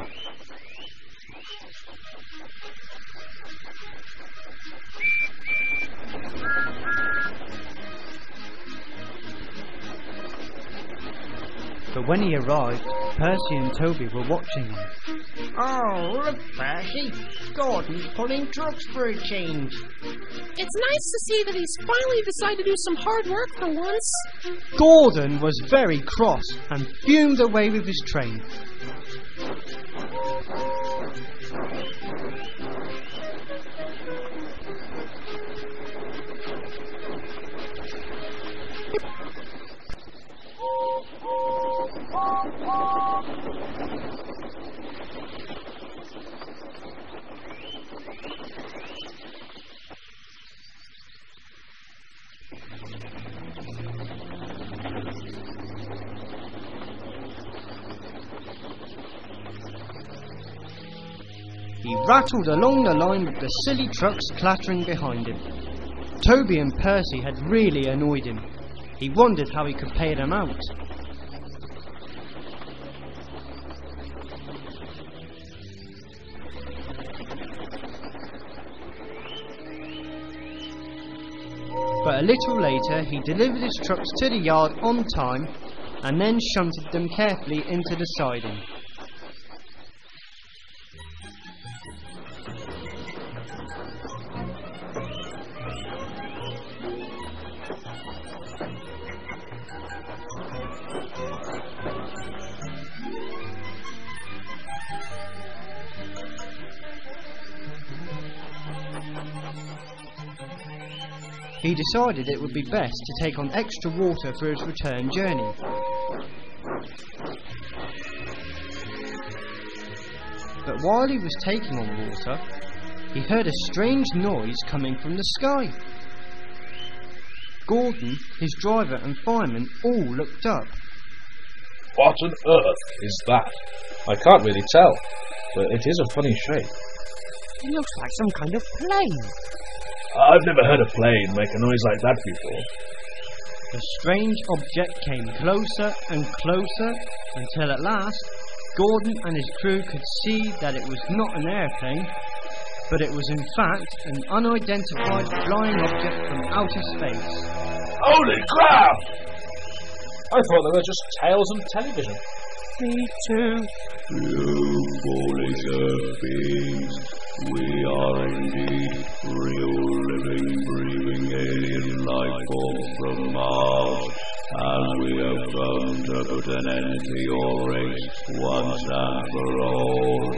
but when he arrived, Percy and Toby were watching him. Oh, look, Percy. Gordon's pulling trucks for a change. It's nice to see that he's finally decided to do some hard work for once. Gordon was very cross and fumed away with his train. He rattled along the line with the silly trucks clattering behind him. Toby and Percy had really annoyed him. He wondered how he could pay them out. But a little later he delivered his trucks to the yard on time and then shunted them carefully into the siding. He decided it would be best to take on extra water for his return journey. But while he was taking on water, he heard a strange noise coming from the sky. Gordon, his driver and fireman all looked up. What on earth is that? I can't really tell, but it is a funny shape. It looks like some kind of plane. I've never heard a plane make a noise like that before. The strange object came closer and closer until at last Gordon and his crew could see that it was not an airplane, but it was in fact an unidentified flying object from outer space. Holy crap! I thought they were just tails on television. Me too. You foolish earth beings. We are indeed real living, breathing alien life forms from Mars, and we have come to put an end to your race once and for all.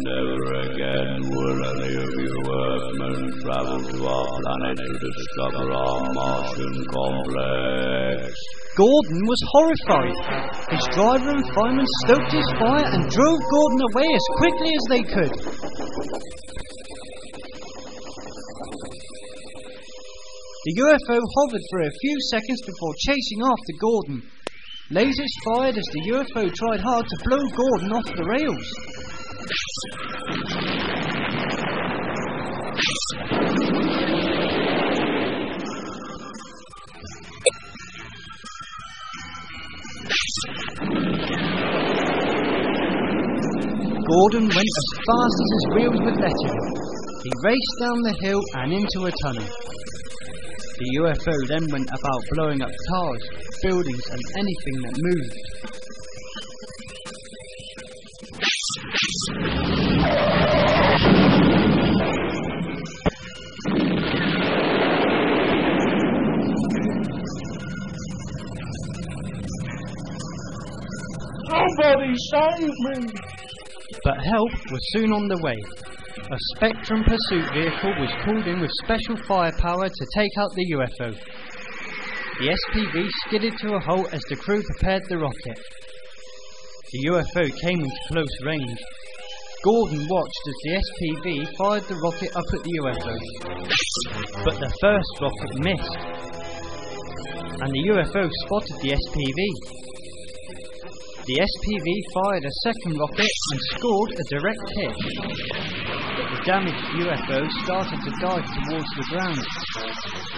Never again will any of you Earthmen travel to our planet to discover our Martian complex. Gordon was horrified. His driver and fireman stoked his fire and drove Gordon away as quickly as they could. The U F O hovered for a few seconds before chasing after Gordon. Lasers fired as the U F O tried hard to blow Gordon off the rails. Gordon went as fast as his wheels would let him. He raced down the hill and into a tunnel. The U F O then went about blowing up cars, buildings and anything that moved. Somebody save me! But help was soon on the way. A Spectrum pursuit vehicle was called in with special firepower to take out the U F O. The S P V skidded to a halt as the crew prepared the rocket. The U F O came into close range. Gordon watched as the S P V fired the rocket up at the U F O. But the first rocket missed, and the U F O spotted the S P V. The S P V fired a second rocket and scored a direct hit, but the damaged U F O started to dive towards the ground.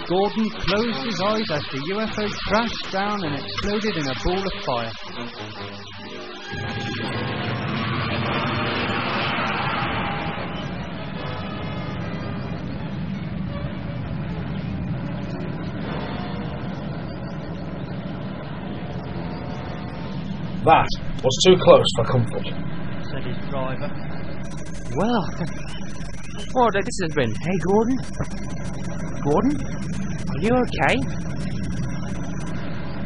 Gordon closed his eyes as the U F O crashed down and exploded in a ball of fire. That was too close for comfort, said his driver. Well, what a this has been. Hey, Gordon? Gordon? Are you okay?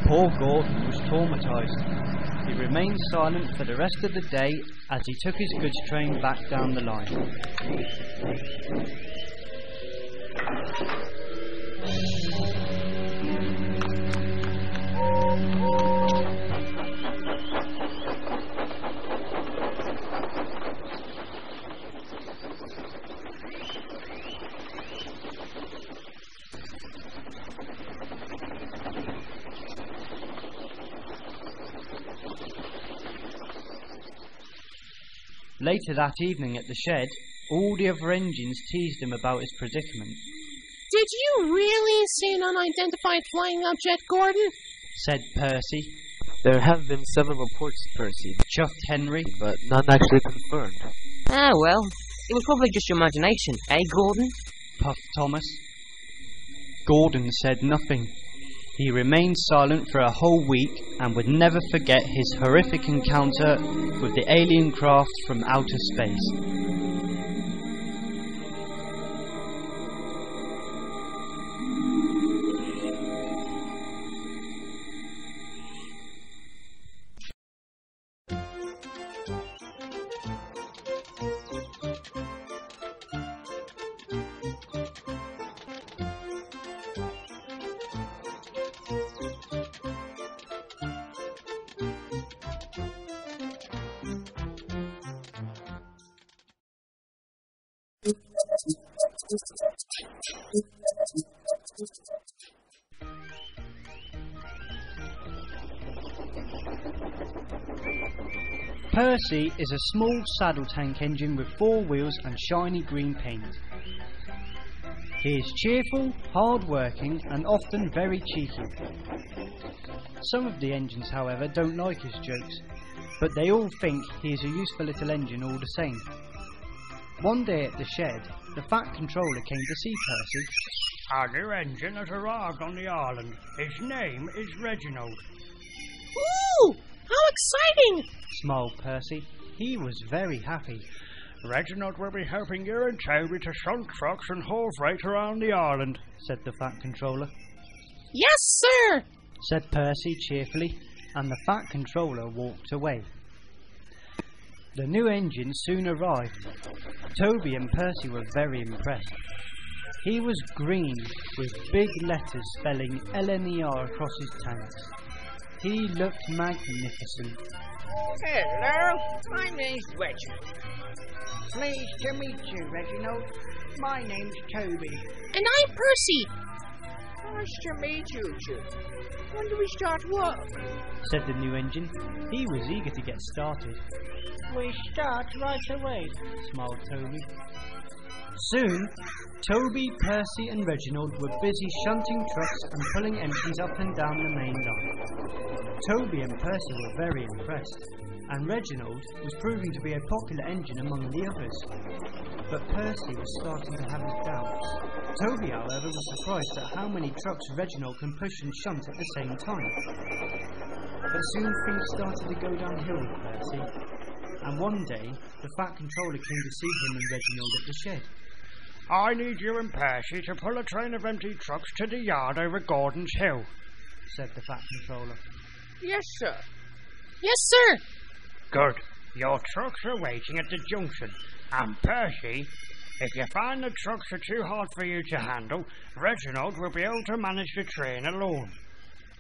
Poor Gordon was traumatised. He remained silent for the rest of the day as he took his goods train back down the line. Later that evening at the shed, all the other engines teased him about his predicament. Did you really see an unidentified flying object, Gordon? Said Percy. There have been several reports, Percy, chuffed Henry, but none actually confirmed. Ah, well, it was probably just your imagination, eh, Gordon? Puffed Thomas. Gordon said nothing. He remained silent for a whole week and would never forget his horrific encounter with the alien craft from outer space. Percy is a small saddle tank engine with four wheels and shiny green paint. He is cheerful, hard-working and often very cheeky. Some of the engines, however, don't like his jokes, but they all think he is a useful little engine all the same. One day at the shed, the Fat Controller came to see Percy. Our new engine has arrived on the island. His name is Reginald. Ooh! How exciting! Smiled Percy. He was very happy. Reginald will be helping you and Toby to shunt trucks and haul freight around the island, said the Fat Controller. Yes, sir! Said Percy cheerfully, and the Fat Controller walked away. The new engine soon arrived. Toby and Percy were very impressed. He was green, with big letters spelling L N E R across his tanks. He looked magnificent. Hello, my name's Reginald. Pleased to meet you, Reginald. My name's Toby. And I'm Percy. Nice to meet you two. When do we start work? Said the new engine. He was eager to get started. We start right away, smiled Toby. Soon, Toby, Percy and Reginald were busy shunting trucks and pulling engines up and down the main line. Toby and Percy were very impressed, and Reginald was proving to be a popular engine among the others. But Percy was starting to have his doubts. Toby, however, was surprised at how many trucks Reginald can push and shunt at the same time. But soon things started to go downhill with Percy. And one day, the Fat Controller came to see him and Reginald at the shed. I need you and Percy to pull a train of empty trucks to the yard over Gordon's Hill, said the Fat Controller. Yes, sir. Yes, sir. Good. Your trucks are waiting at the junction. And Percy, if you find the trucks are too hard for you to handle, Reginald will be able to manage the train alone.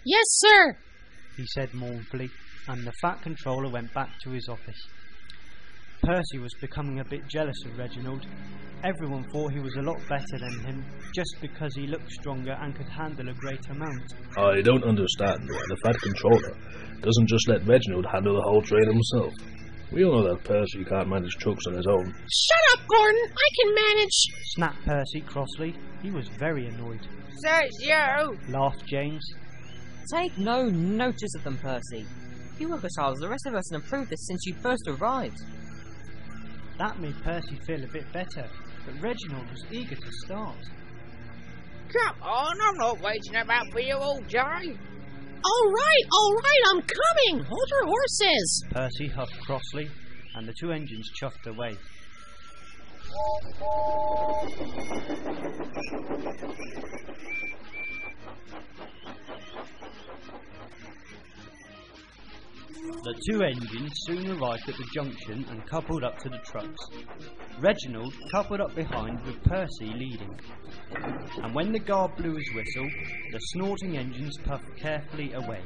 Yes, sir, he said mournfully, and the Fat Controller went back to his office. Percy was becoming a bit jealous of Reginald. Everyone thought he was a lot better than him, just because he looked stronger and could handle a great amount. I don't understand why the Fat Controller doesn't just let Reginald handle the whole train himself. We all know that Percy can't manage trucks on his own. Shut up, Gordon! I can manage! Snapped Percy crossly. He was very annoyed. Say you! Laughed James. Take no notice of them, Percy. You work as hard as the rest of us and improved this since you first arrived. That made Percy feel a bit better, but Reginald was eager to start. Come on, I'm not waiting about for you all day. All right, all right, I'm coming. Hold your horses. Percy huffed crossly, and the two engines chuffed away. The two engines soon arrived at the junction and coupled up to the trucks. Reginald coupled up behind with Percy leading. And when the guard blew his whistle, the snorting engines puffed carefully away.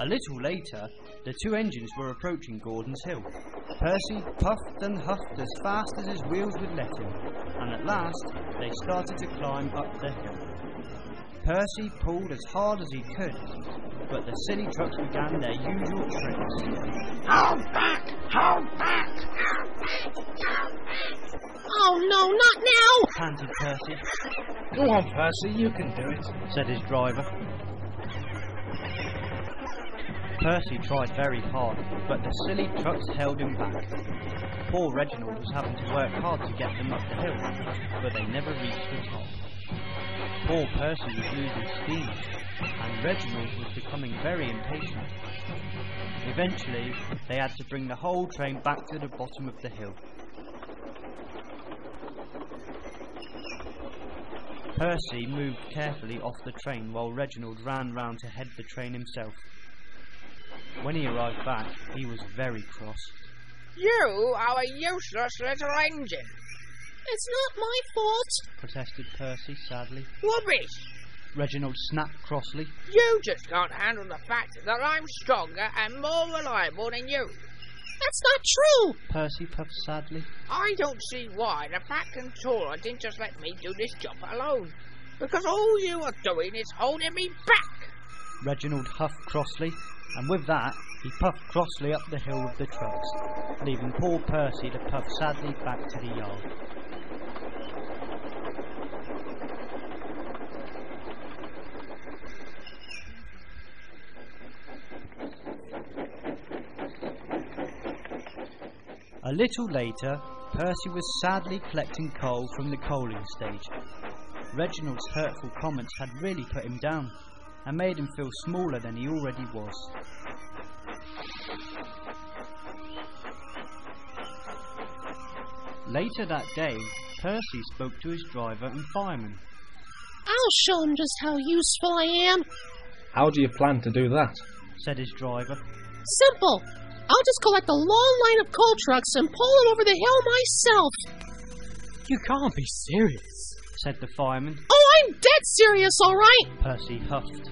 A little later, the two engines were approaching Gordon's Hill. Percy puffed and huffed as fast as his wheels would let him, and at last they started to climb up the hill. Percy pulled as hard as he could, but the silly trucks began their usual tricks. Hold back! Hold back! Hold back! Hold back! Oh no, not now! Panted Percy. Go on, Percy, you can do it, said his driver. Percy tried very hard, but the silly trucks held him back. Poor Reginald was having to work hard to get them up the hill, but they never reached the top. Poor Percy was losing steam, and Reginald was becoming very impatient. Eventually, they had to bring the whole train back to the bottom of the hill. Percy moved carefully off the train while Reginald ran round to head the train himself. When he arrived back, he was very cross. You are a useless little engine. It's not my fault, protested Percy sadly. Rubbish! Reginald snapped crossly. You just can't handle the fact that I'm stronger and more reliable than you. That's not true, Percy puffed sadly. I don't see why the Pack Controller didn't just let me do this job alone. Because all you are doing is holding me back. Reginald huffed crossly. And with that, he puffed crossly up the hill with the trucks, leaving poor Percy to puff sadly back to the yard. A little later, Percy was sadly collecting coal from the coaling stage. Reginald's hurtful comments had really put him down, and made him feel smaller than he already was. Later that day, Percy spoke to his driver and fireman. I'll show him just how useful I am. How do you plan to do that? Said his driver. Simple. I'll just collect a long line of coal trucks and pull it over the hill myself. You can't be serious, said the fireman. Oh, I'm dead serious, all right, Percy huffed.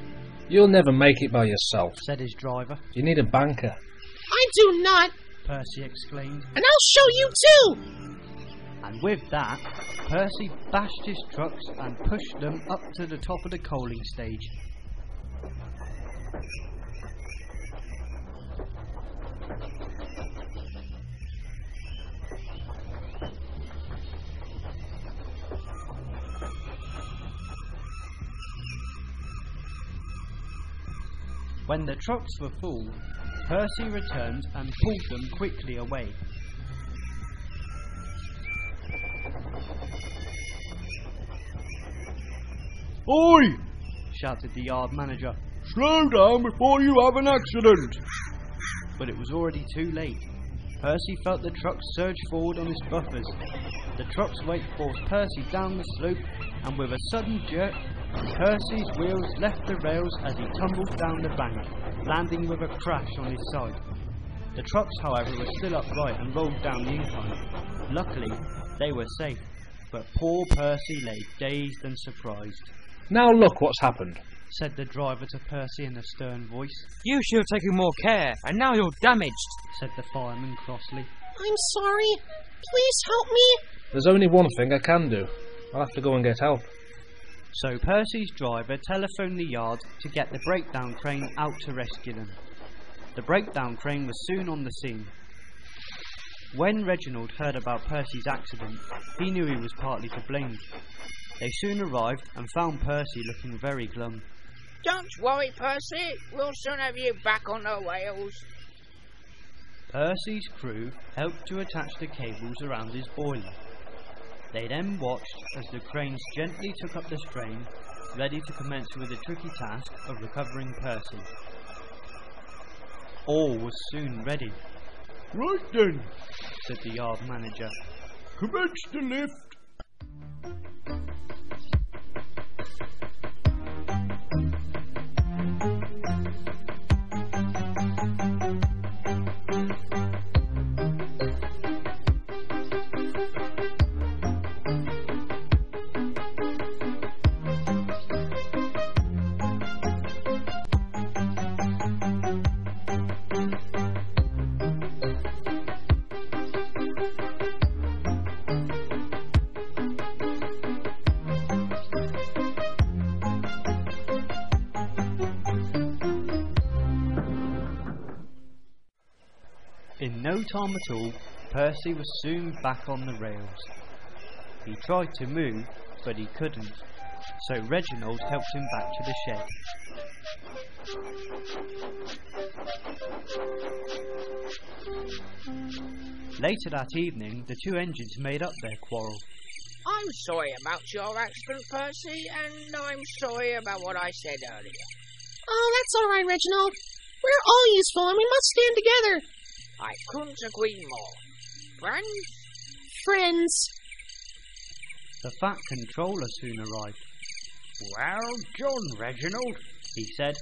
You'll never make it by yourself, said his driver. You need a banker. I do not, Percy exclaimed. And I'll show you too. And with that, Percy bashed his trucks and pushed them up to the top of the coaling stage. When the trucks were full, Percy returned and pulled them quickly away. Oi! Shouted the yard manager. Slow down before you have an accident! But it was already too late. Percy felt the trucks surge forward on his buffers. The truck's weight forced Percy down the slope, and with a sudden jerk, Percy's wheels left the rails as he tumbled down the bank, landing with a crash on his side. The trucks, however, were still upright and rolled down the incline. Luckily, they were safe, but poor Percy lay dazed and surprised. Now look what's happened, said the driver to Percy in a stern voice. You should have taken more care, and now you're damaged, said the fireman crossly. I'm sorry. Please help me. There's only one thing I can do. I'll have to go and get help. So Percy's driver telephoned the yard to get the breakdown crane out to rescue them. The breakdown crane was soon on the scene. When Reginald heard about Percy's accident, he knew he was partly to blame. They soon arrived and found Percy looking very glum. Don't worry, Percy. We'll soon have you back on our wheels. Percy's crew helped to attach the cables around his boiler. They then watched as the cranes gently took up the strain, ready to commence with the tricky task of recovering Percy. All was soon ready. "Right then," said the yard manager. "Commence the lift." No time at all, Percy was soon back on the rails. He tried to move, but he couldn't, so Reginald helped him back to the shed. Later that evening, the two engines made up their quarrel. "I'm sorry about your accident, Percy, and I'm sorry about what I said earlier." "Oh, that's all right, Reginald. We're all useful and we must stand together." "I couldn't agree more. Friends?" "Friends." The Fat Controller soon arrived. "Well done, Reginald," he said.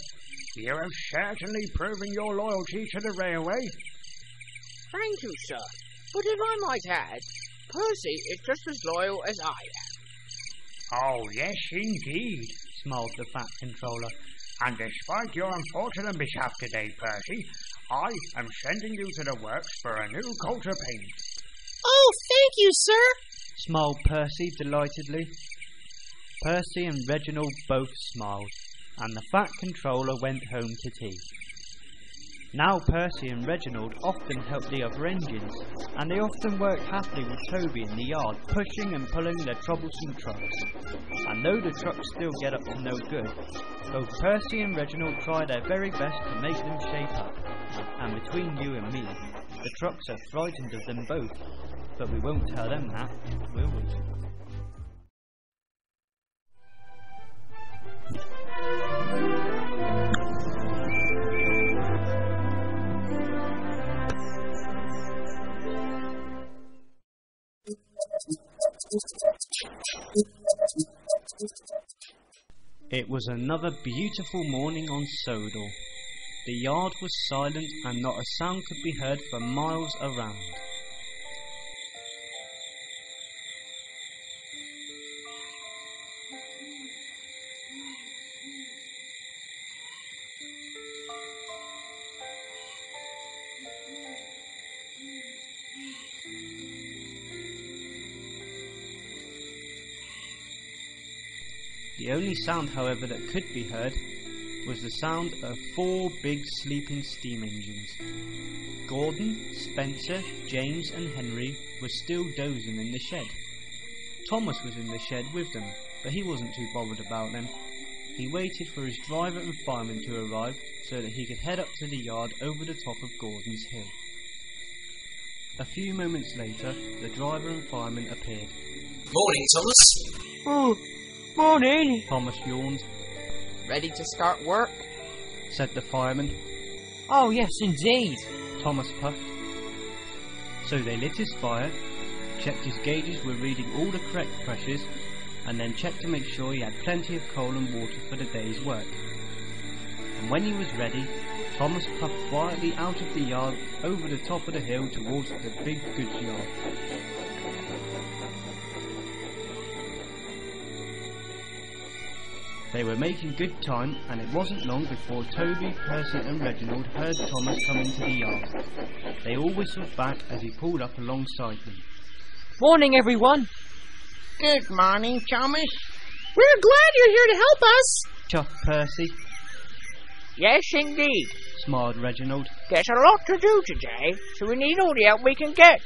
"You have certainly proven your loyalty to the railway." "Thank you, sir. But if I might add, Percy is just as loyal as I am." "Oh, yes, indeed," smiled the Fat Controller. "And despite your unfortunate mishap today, Percy, I am sending you to the works for a new coat of paint." "Oh, thank you, sir," smiled Percy delightedly. Percy and Reginald both smiled, and the Fat Controller went home to tea. Now Percy and Reginald often helped the other engines, and they often worked happily with Toby in the yard, pushing and pulling their troublesome trucks. And though the trucks still get up to no good, both Percy and Reginald try their very best to make them shape up. And between you and me, the trucks are frightened of them both, but we won't tell them that, will we? It was another beautiful morning on Sodor. The yard was silent and not a sound could be heard for miles around. The only sound, however, that could be heard was the sound of four big sleeping steam engines. Gordon, Spencer, James and Henry were still dozing in the shed. Thomas was in the shed with them, but he wasn't too bothered about them. He waited for his driver and fireman to arrive so that he could head up to the yard over the top of Gordon's hill. A few moments later, the driver and fireman appeared. "Morning, Thomas." "Oh. Morning," Thomas yawned. "Ready to start work?" said the fireman. "Oh, yes, indeed," Thomas puffed. So they lit his fire, checked his gauges were reading all the correct pressures, and then checked to make sure he had plenty of coal and water for the day's work. And when he was ready, Thomas puffed quietly out of the yard over the top of the hill towards the big goods yard. They were making good time, and it wasn't long before Toby, Percy and Reginald heard Thomas come into the yard. They all whistled back as he pulled up alongside them. "Morning, everyone." "Good morning, Thomas." "We're glad you're here to help us," chuffed Percy. "Yes, indeed," smiled Reginald. "There's a lot to do today, so we need all the help we can get."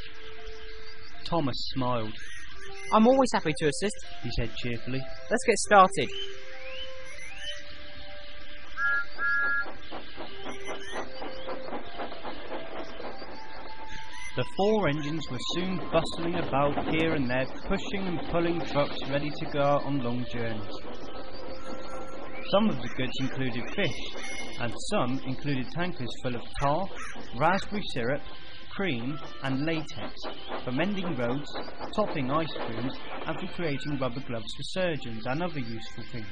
Thomas smiled. "I'm always happy to assist," he said cheerfully. "Let's get started." The four engines were soon bustling about here and there, pushing and pulling trucks ready to go out on long journeys. Some of the goods included fish, and some included tankers full of tar, raspberry syrup, cream and latex, for mending roads, topping ice creams, and for creating rubber gloves for surgeons and other useful things.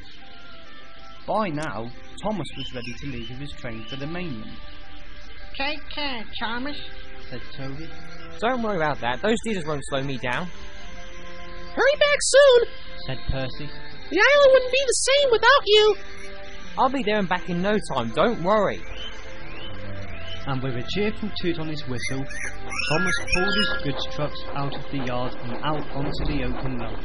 By now, Thomas was ready to leave with his train for the mainland. Take care, Thomas, said Toby. Don't worry about that, those diesels won't slow me down. Hurry back soon, said Percy. The island wouldn't be the same without you. I'll be there and back in no time, don't worry. And with a cheerful toot on his whistle, Thomas pulled his goods trucks out of the yard and out onto the open lawn.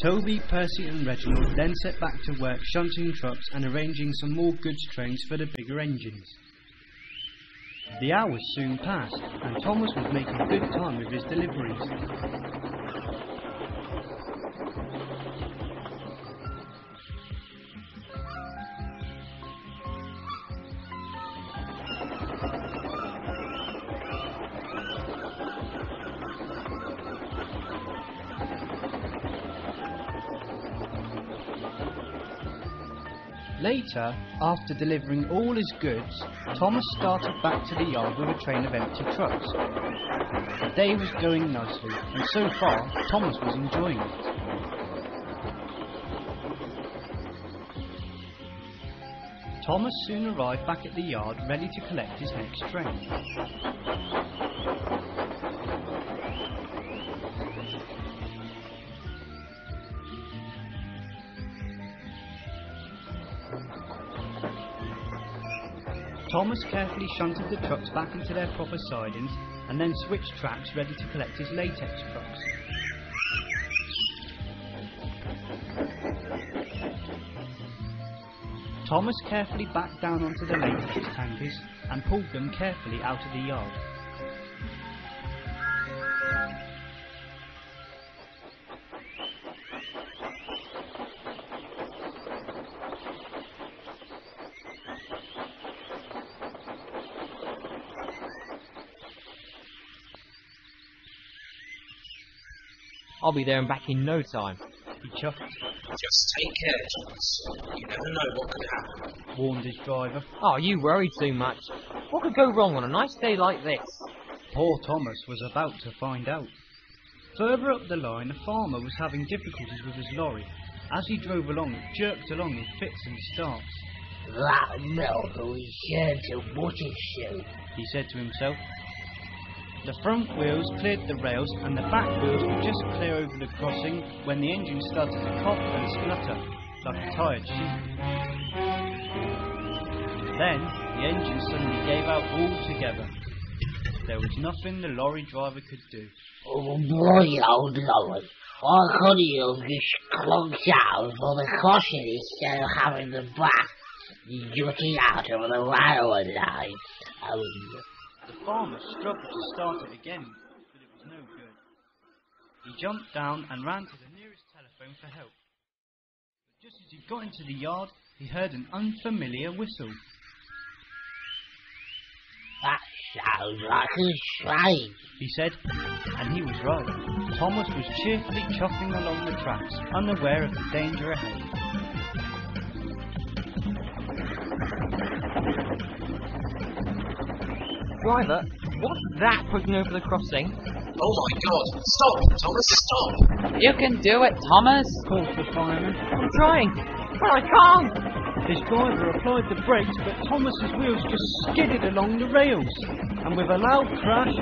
Toby, Percy and Reginald then set back to work shunting trucks and arranging some more goods trains for the bigger engines. The hours soon passed, and Thomas was making good time with his deliveries. Later, after delivering all his goods, Thomas started back to the yard with a train of empty trucks. The day was going nicely, and so far, Thomas was enjoying it. Thomas soon arrived back at the yard, ready to collect his next train. Thomas carefully shunted the trucks back into their proper sidings and then switched tracks ready to collect his latex trucks. Thomas carefully backed down onto the latex tankers and pulled them carefully out of the yard. I'll be there and back in no time, he chuffed. Just take care, Thomas. You never know what could happen, warned his driver. Oh, you worry too much. What could go wrong on a nice day like this? Poor Thomas was about to find out. Further up the line, a farmer was having difficulties with his lorry. As he drove along, it jerked along in fits and starts. That milk is sure to watershed, he said to himself. The front wheels cleared the rails and the back wheels were just clear over the crossing when the engine started to cough and splutter like a tired sheep. Then the engine suddenly gave out altogether. There was nothing the lorry driver could do. Oh, boy, old lorry. Why couldn't you just clunk down for the crossing instead of having the back jutting out of the railway line? Oh, the farmer struggled to start it again, but it was no good. He jumped down and ran to the nearest telephone for help. But just as he got into the yard, he heard an unfamiliar whistle. That sounds like a train, he said, and he was right. Thomas was cheerfully chuffing along the tracks, unaware of the danger ahead. Driver, what's that pushing over the crossing? Oh my god, stop, Thomas, stop! You can do it, Thomas, called the fireman. I'm trying, but I can't! His driver applied the brakes, but Thomas's wheels just skidded along the rails. And with a loud crash,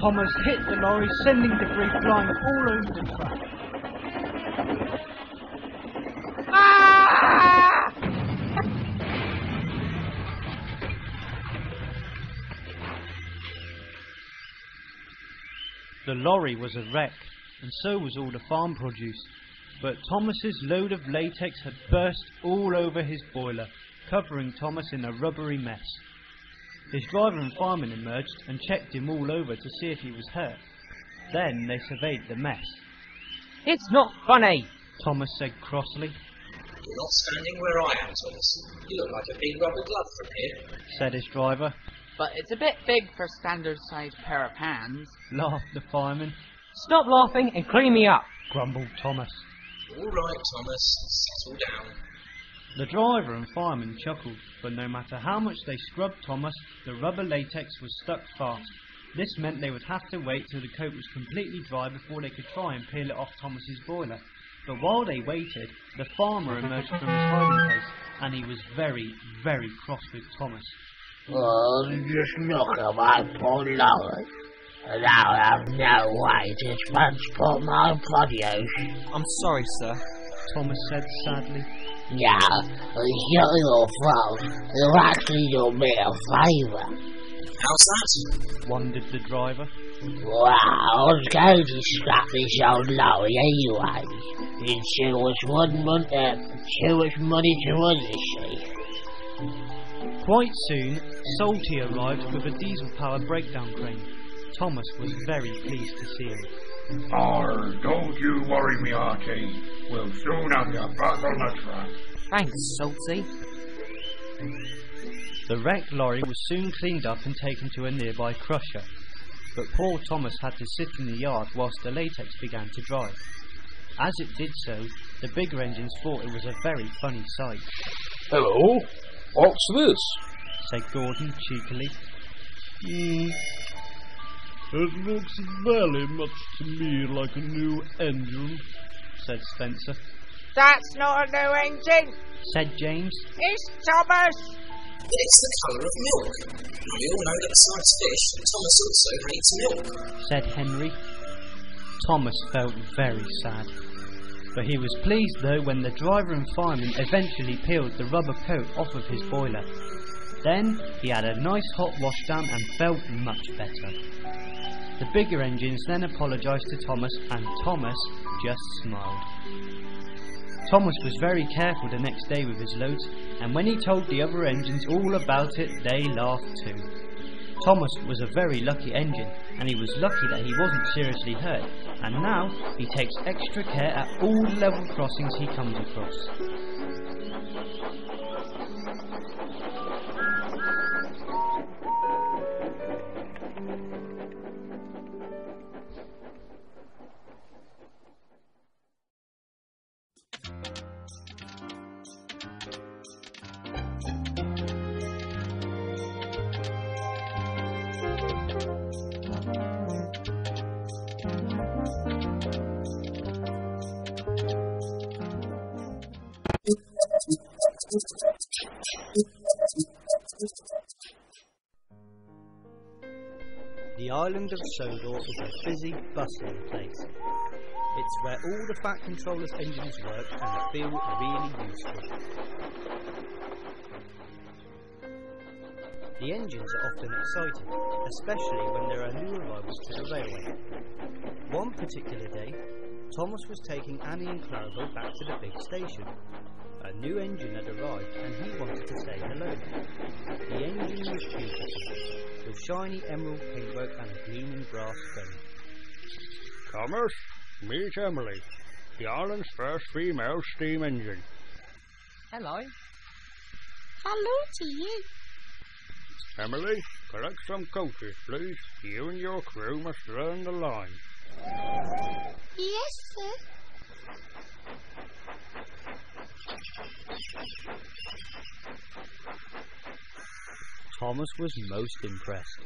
Thomas hit the lorry, sending debris flying all over the track. The lorry was a wreck, and so was all the farm produce, but Thomas's load of latex had burst all over his boiler, covering Thomas in a rubbery mess. His driver and fireman emerged and checked him all over to see if he was hurt. Then they surveyed the mess. It's not funny, Thomas said crossly. You're not standing where I am, Thomas. You look like a big rubber glove from here, said his driver. but it's a bit big for standard-sized pair of hands, laughed the fireman. Stop laughing and clean me up, grumbled Thomas. All right, Thomas, settle down. The driver and fireman chuckled, but no matter how much they scrubbed Thomas, the rubber latex was stuck fast. This meant they would have to wait till the coat was completely dry before they could try and peel it off Thomas's boiler. But while they waited, the farmer emerged from his hiding place, and he was very, very cross with Thomas. Oh, just look at my poor Lois. And I'll have no way to transport my produce. I'm sorry, sir, Thomas said sadly. Yeah, it's not your fault. You've actually done me a favour. How's that? Wondered the driver. Well, I was going to scrap this old lorry anyway. It's too much one month, uh, too much money to run, you see. Quite soon, Salty arrived with a diesel-powered breakdown crane. Thomas was very pleased to see him. Oh, don't you worry me, Archie. We'll soon have you back on the track. Thanks, Salty. The wrecked lorry was soon cleaned up and taken to a nearby crusher, but poor Thomas had to sit in the yard whilst the latex began to dry. As it did so, the bigger engines thought it was a very funny sight. Hello, what's this? Said Gordon cheekily. Mm. It looks very much to me like a new engine, said Spencer. That's not a new engine, said James. It's Thomas. It's the colour of milk. We all know that besides fish, Thomas also hates milk, said Henry. Thomas felt very sad, but he was pleased though when the driver and fireman eventually peeled the rubber coat off of his boiler. Then he had a nice hot wash down and felt much better. The bigger engines then apologised to Thomas, and Thomas just smiled. Thomas was very careful the next day with his loads, and when he told the other engines all about it, they laughed too. Thomas was a very lucky engine, and he was lucky that he wasn't seriously hurt, and now he takes extra care at all level crossings he comes across. The island of Sodor is a busy, bustling place. It's where all the Fat Controller's engines work and feel really useful. The engines are often exciting, especially when there are new arrivals to the railway. One particular day, Thomas was taking Annie and Clover back to the big station. A new engine had arrived and he wanted to say hello. The engine was beautiful, with shiny emerald paintwork and a gleaming brass frame. Thomas, meet Emily, the island's first female steam engine. Hello. Hello to you. Emily, collect some coaches, please. You and your crew must learn the line. Yes, sir. Thomas was most impressed.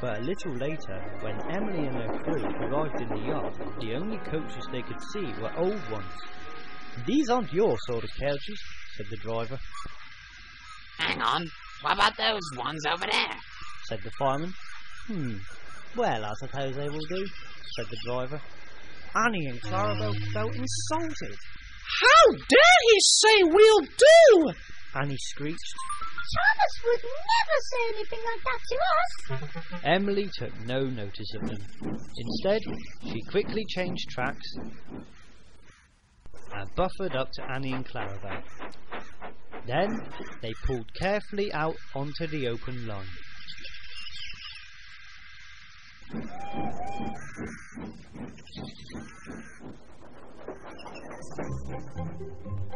But a little later, when Emily and her crew arrived in the yard, the only coaches they could see were old ones. These aren't your sort of coaches, said the driver. Hang on, what about those ones over there? Said the fireman. Hmm, well, I suppose they will do, said the driver. Annie and Clarabelle felt insulted. How dare he say we'll do? Annie screeched. Thomas would never say anything like that to us. Emily took no notice of them. Instead, she quickly changed tracks and buffered up to Annie and Clarabelle. Then they pulled carefully out onto the open line.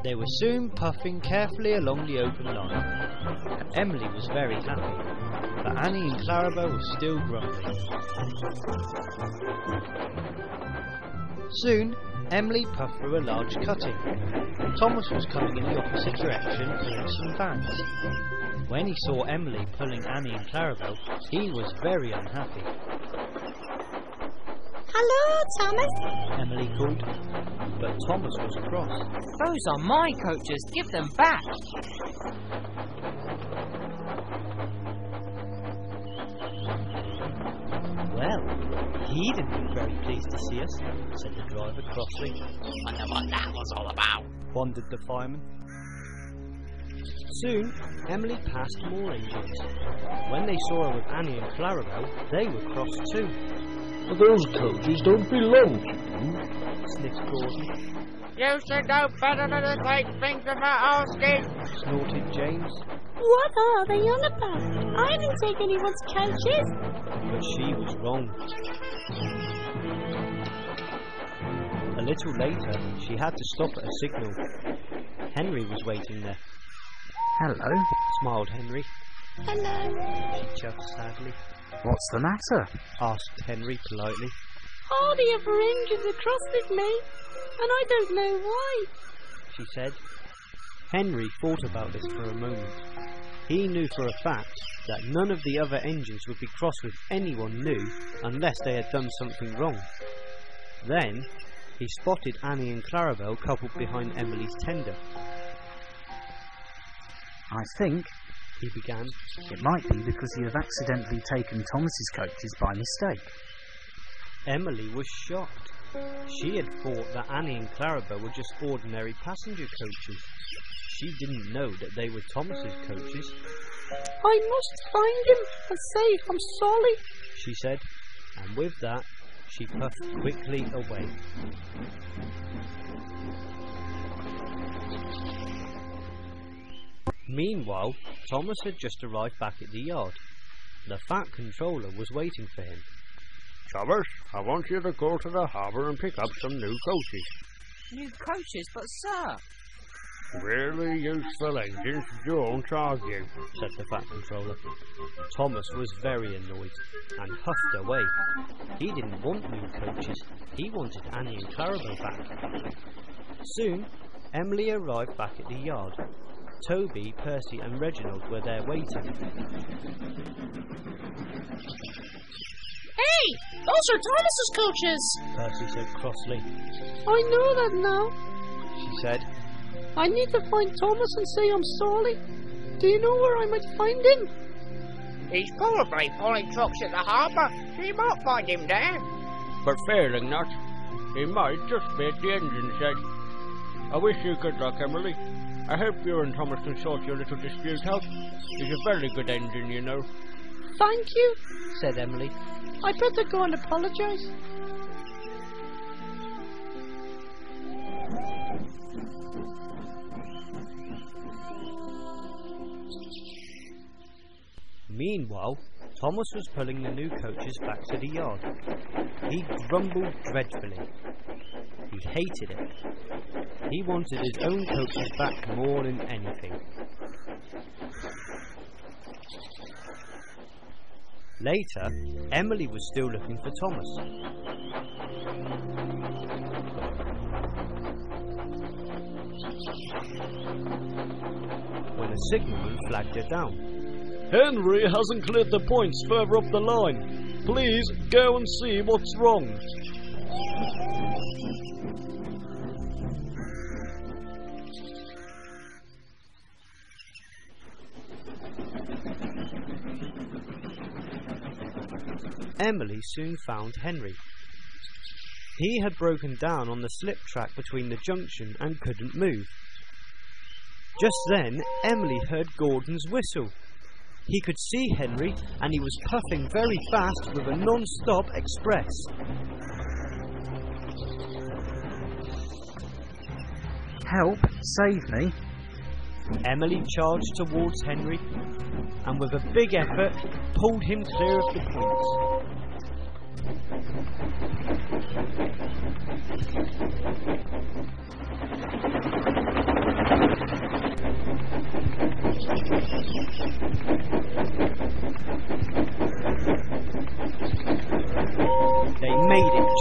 They were soon puffing carefully along the open line, and Emily was very happy, but Annie and Clarabelle were still grumbling. Soon, Emily puffed through a large cutting. Thomas was coming in the opposite direction pulling some vans. When he saw Emily pulling Annie and Clarabelle, he was very unhappy. "Hello, Thomas," Emily called, but Thomas was cross. "Those are my coaches, give them back." "Well, he didn't look very pleased to see us," said the driver crossly. "Wonder what that was all about," wondered the fireman. Soon, Emily passed more engines. When they saw her with Annie and Clarabelle, they were cross too. "Those coaches don't belong to you," sniffed Gordon. "You should know better than to take things about asking," snorted James. "What are they on about? I haven't taken anyone's coaches." But she was wrong. A little later, she had to stop at a signal. Henry was waiting there. "Hello," smiled Henry. "Hello," she chuckled sadly. "What's the matter?" asked Henry politely. "Hardly ever engines are crossing me, and I don't know why," she said. Henry thought about this for a moment. He knew for a fact that none of the other engines would be cross with anyone new unless they had done something wrong. Then he spotted Annie and Clarabelle coupled behind Emily's tender. "I think," he began, "it might be because you have accidentally taken Thomas's coaches by mistake." Emily was shocked. She had thought that Annie and Clarabelle were just ordinary passenger coaches. She didn't know that they were Thomas's coaches. "I must find him and save him, I'm sorry," she said, and with that, she puffed quickly away. Meanwhile, Thomas had just arrived back at the yard. The Fat Controller was waiting for him. "Thomas, I want you to go to the harbour and pick up some new coaches." "New coaches? But sir..." "Really useful engines, don't argue," said the Fat Controller. Thomas was very annoyed and huffed away. He didn't want new coaches, he wanted Annie and Clarabelle back. Soon, Emily arrived back at the yard. Toby, Percy and Reginald were there waiting. "Hey! Those are Thomas's coaches!" Percy said crossly. "I know that now," she said. "I need to find Thomas and say I'm sorry. Do you know where I might find him?" "He's probably pulling trucks at the harbour. You might find him there. But failing that, he might just be at the engine shed. I wish you good luck, Emily. I hope you and Thomas can sort your little dispute out. He's a very good engine, you know." "Thank you," said Emily. "I'd better go and apologise." Meanwhile, Thomas was pulling the new coaches back to the yard. He grumbled dreadfully. He hated it. He wanted his own coaches back more than anything. Later, Emily was still looking for Thomas. When a signalman flagged her down. "Henry hasn't cleared the points further up the line. Please go and see what's wrong." Emily soon found Henry. He had broken down on the slip track between the junction and couldn't move. Just then, Emily heard Gordon's whistle. He could see Henry and he was puffing very fast with a non-stop express. "Help! Save me!" Emily charged towards Henry and with a big effort pulled him clear of the points.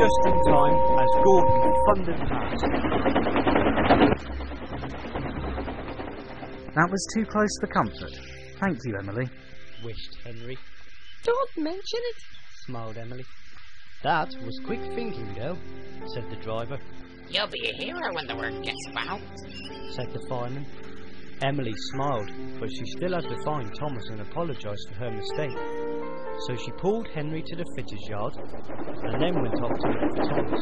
just in time as Gordon thundered past. That was too close for comfort. Thank you, Emily, wished Henry. Don't mention it, smiled Emily. That was quick thinking, though, said the driver. You'll be a hero when the word gets about, said the fireman. Emily smiled, but she still had to find Thomas and apologise for her mistake. So she pulled Henry to the fitter's yard and then went off to look for Thomas.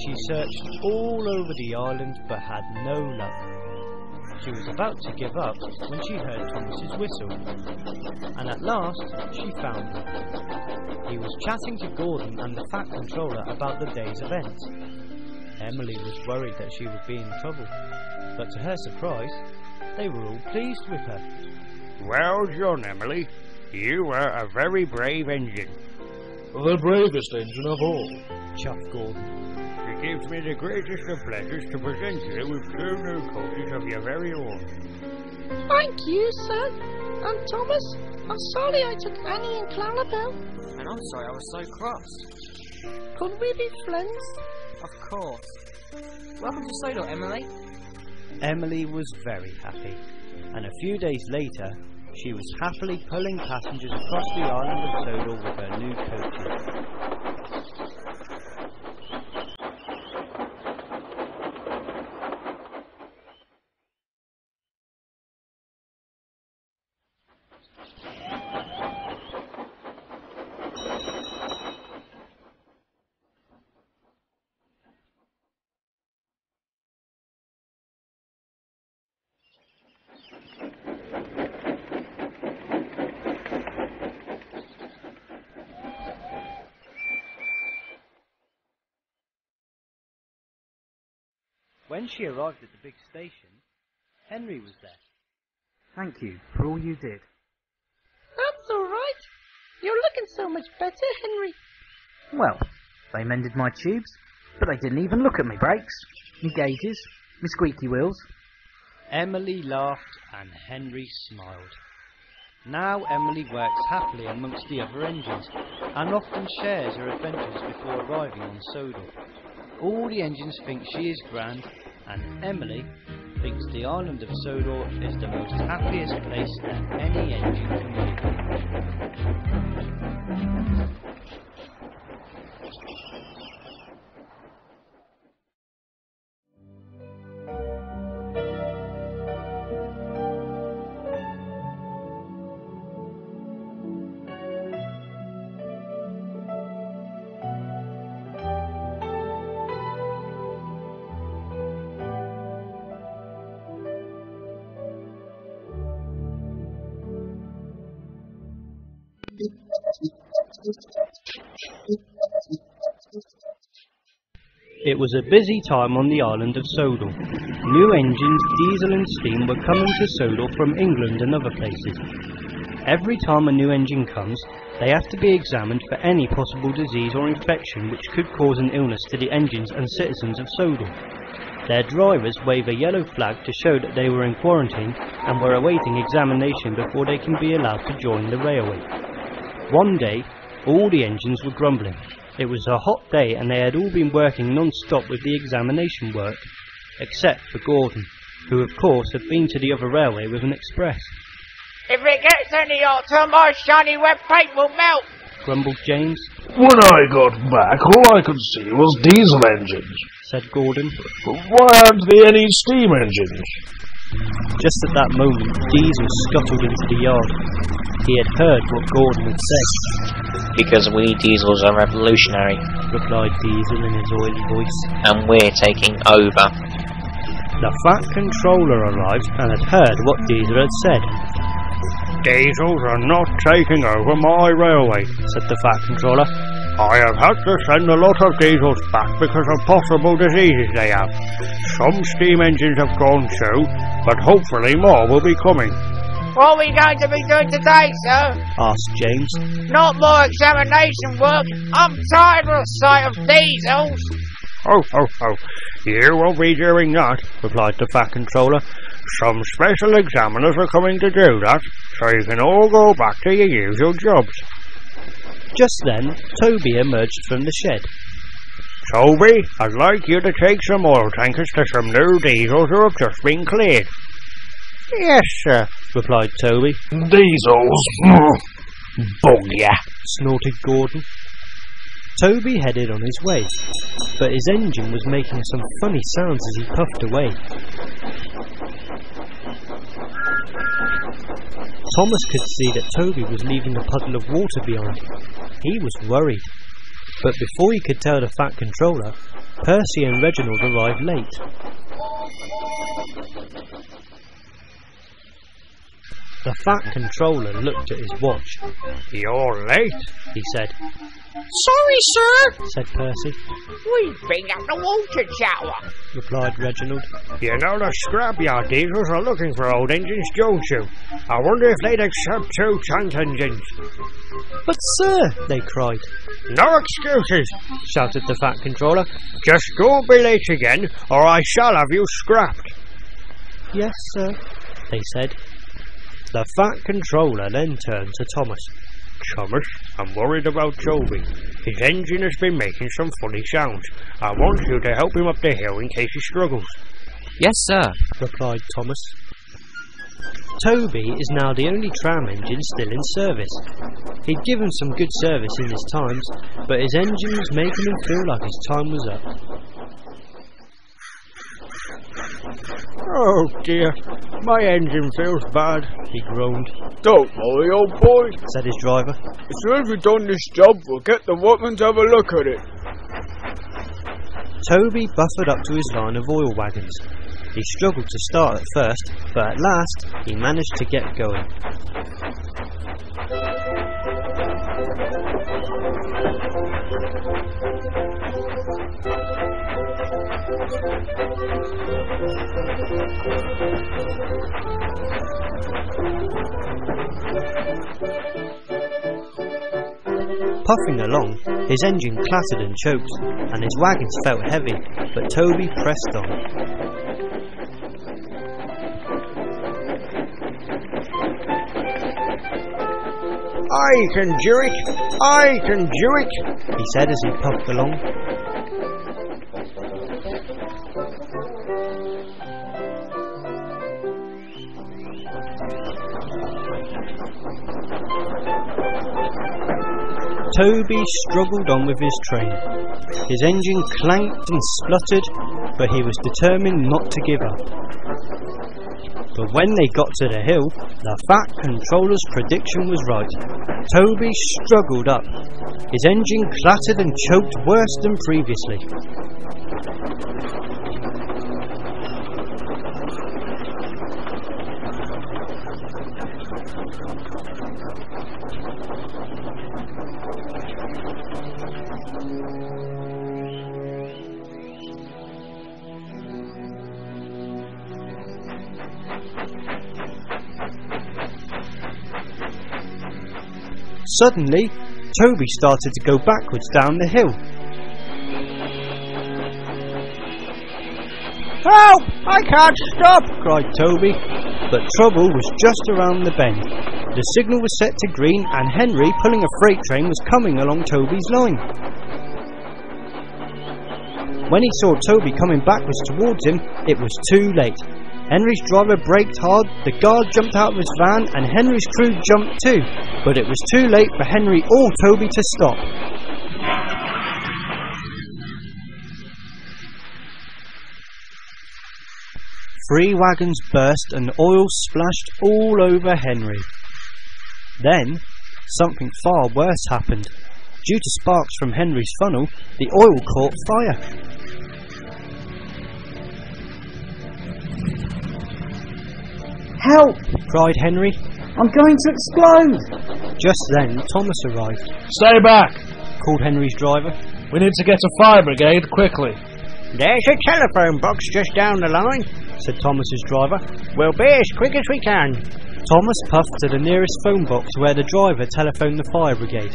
She searched all over the island but had no luck. She was about to give up when she heard Thomas's whistle, and at last she found him. He was chatting to Gordon and the Fat Controller about the day's events. Emily was worried that she would be in trouble, but to her surprise, they were all pleased with her. Well done, Emily. You were a very brave engine. The bravest engine of all, chuffed Gordon. It gives me the greatest of pleasures to present you with two new coaches of your very own. Thank you, sir. And Thomas, I'm sorry I took Annie and Clarabelle. And I'm sorry I was so cross. Could we be friends? Of course. Welcome to Sodor, Emily. Emily was very happy, and a few days later, she was happily pulling passengers across the island of Sodor with her new coaches. When she arrived at the big station, Henry was there. Thank you for all you did. That's all right. You're looking so much better, Henry. Well, they mended my tubes, but they didn't even look at me brakes, me gauges, me squeaky wheels. Emily laughed and Henry smiled. Now Emily works happily amongst the other engines and often shares her adventures before arriving on Sodor. All the engines think she is grand, and Emily thinks the island of Sodor is the most happiest place that any engine can It was a busy time on the island of Sodor. New engines, diesel and steam were coming to Sodor from England and other places. Every time a new engine comes, they have to be examined for any possible disease or infection which could cause an illness to the engines and citizens of Sodor. Their drivers wave a yellow flag to show that they were in quarantine and were awaiting examination before they can be allowed to join the railway. One day, all the engines were grumbling. It was a hot day and they had all been working non-stop with the examination work, except for Gordon, who of course had been to the other railway with an express. If it gets any hotter, my shiny wet plate will melt, grumbled James. When I got back, all I could see was diesel engines, said Gordon. Why aren't there any steam engines? Just at that moment, Diesel scuttled into the yard. He had heard what Gordon had said. Because we diesels are revolutionary, replied Diesel in his oily voice, and we're taking over. The Fat Controller arrived and had heard what Diesel had said. Diesels are not taking over my railway, said the Fat Controller. I have had to send a lot of diesels back because of possible diseases they have. Some steam engines have gone too, but hopefully more will be coming. What are we going to be doing today, sir? Asked James. Not more examination work. I'm tired of the sight of diesels. Ho, ho, ho. You won't be doing that, replied the Fat Controller. Some special examiners are coming to do that, so you can all go back to your usual jobs. Just then, Toby emerged from the shed. Toby, I'd like you to take some oil tankers to some new diesels who have just been cleared. Yes, sir, replied Toby. Diesels? Booyah, snorted Gordon. Toby headed on his way, but his engine was making some funny sounds as he puffed away. Thomas could see that Toby was leaving a puddle of water behind. He was worried. But before he could tell the Fat Controller, Percy and Reginald arrived late. The Fat Controller looked at his watch. You're late, he said. Sorry, sir, said Percy. We've been at the water tower, replied Reginald. You know the scrapyard diesels are looking for old engines, don't you? I wonder if they'd accept two tank engines. But, sir, they cried. No excuses, shouted the Fat Controller. Just don't be late again, or I shall have you scrapped. Yes, sir, they said. The Fat Controller then turned to Thomas. Thomas, I'm worried about Toby. His engine has been making some funny sounds. I want you to help him up the hill in case he struggles. Yes, sir, replied Thomas. Toby is now the only tram engine still in service. He'd given some good service in his times, but his engine was making him feel like his time was up. Oh dear, my engine feels bad, he groaned. Don't worry, old boy, said his driver. As soon as we've done this job, we'll get the workmen to have a look at it. Toby buffered up to his line of oil wagons. He struggled to start at first, but at last he managed to get going. Puffing along, his engine clattered and choked, and his wagons felt heavy, but Toby pressed on. I can do it! I can do it! He said as he puffed along. Toby struggled on with his train. His engine clanked and spluttered, but he was determined not to give up. But when they got to the hill, the Fat Controller's prediction was right. Toby struggled up. His engine clattered and choked worse than previously. Suddenly, Toby started to go backwards down the hill. Help! I can't stop! Cried Toby, but trouble was just around the bend. The signal was set to green and Henry, pulling a freight train, was coming along Toby's line. When he saw Toby coming backwards towards him, it was too late. Henry's driver braked hard, the guard jumped out of his van, and Henry's crew jumped too, but it was too late for Henry or Toby to stop. Three wagons burst and oil splashed all over Henry. Then, something far worse happened. Due to sparks from Henry's funnel, the oil caught fire. Help! Cried Henry. I'm going to explode! Just then, Thomas arrived. Stay back! Called Henry's driver. We need to get a fire brigade quickly. There's a telephone box just down the line, said Thomas's driver. We'll be as quick as we can. Thomas puffed to the nearest phone box where the driver telephoned the fire brigade.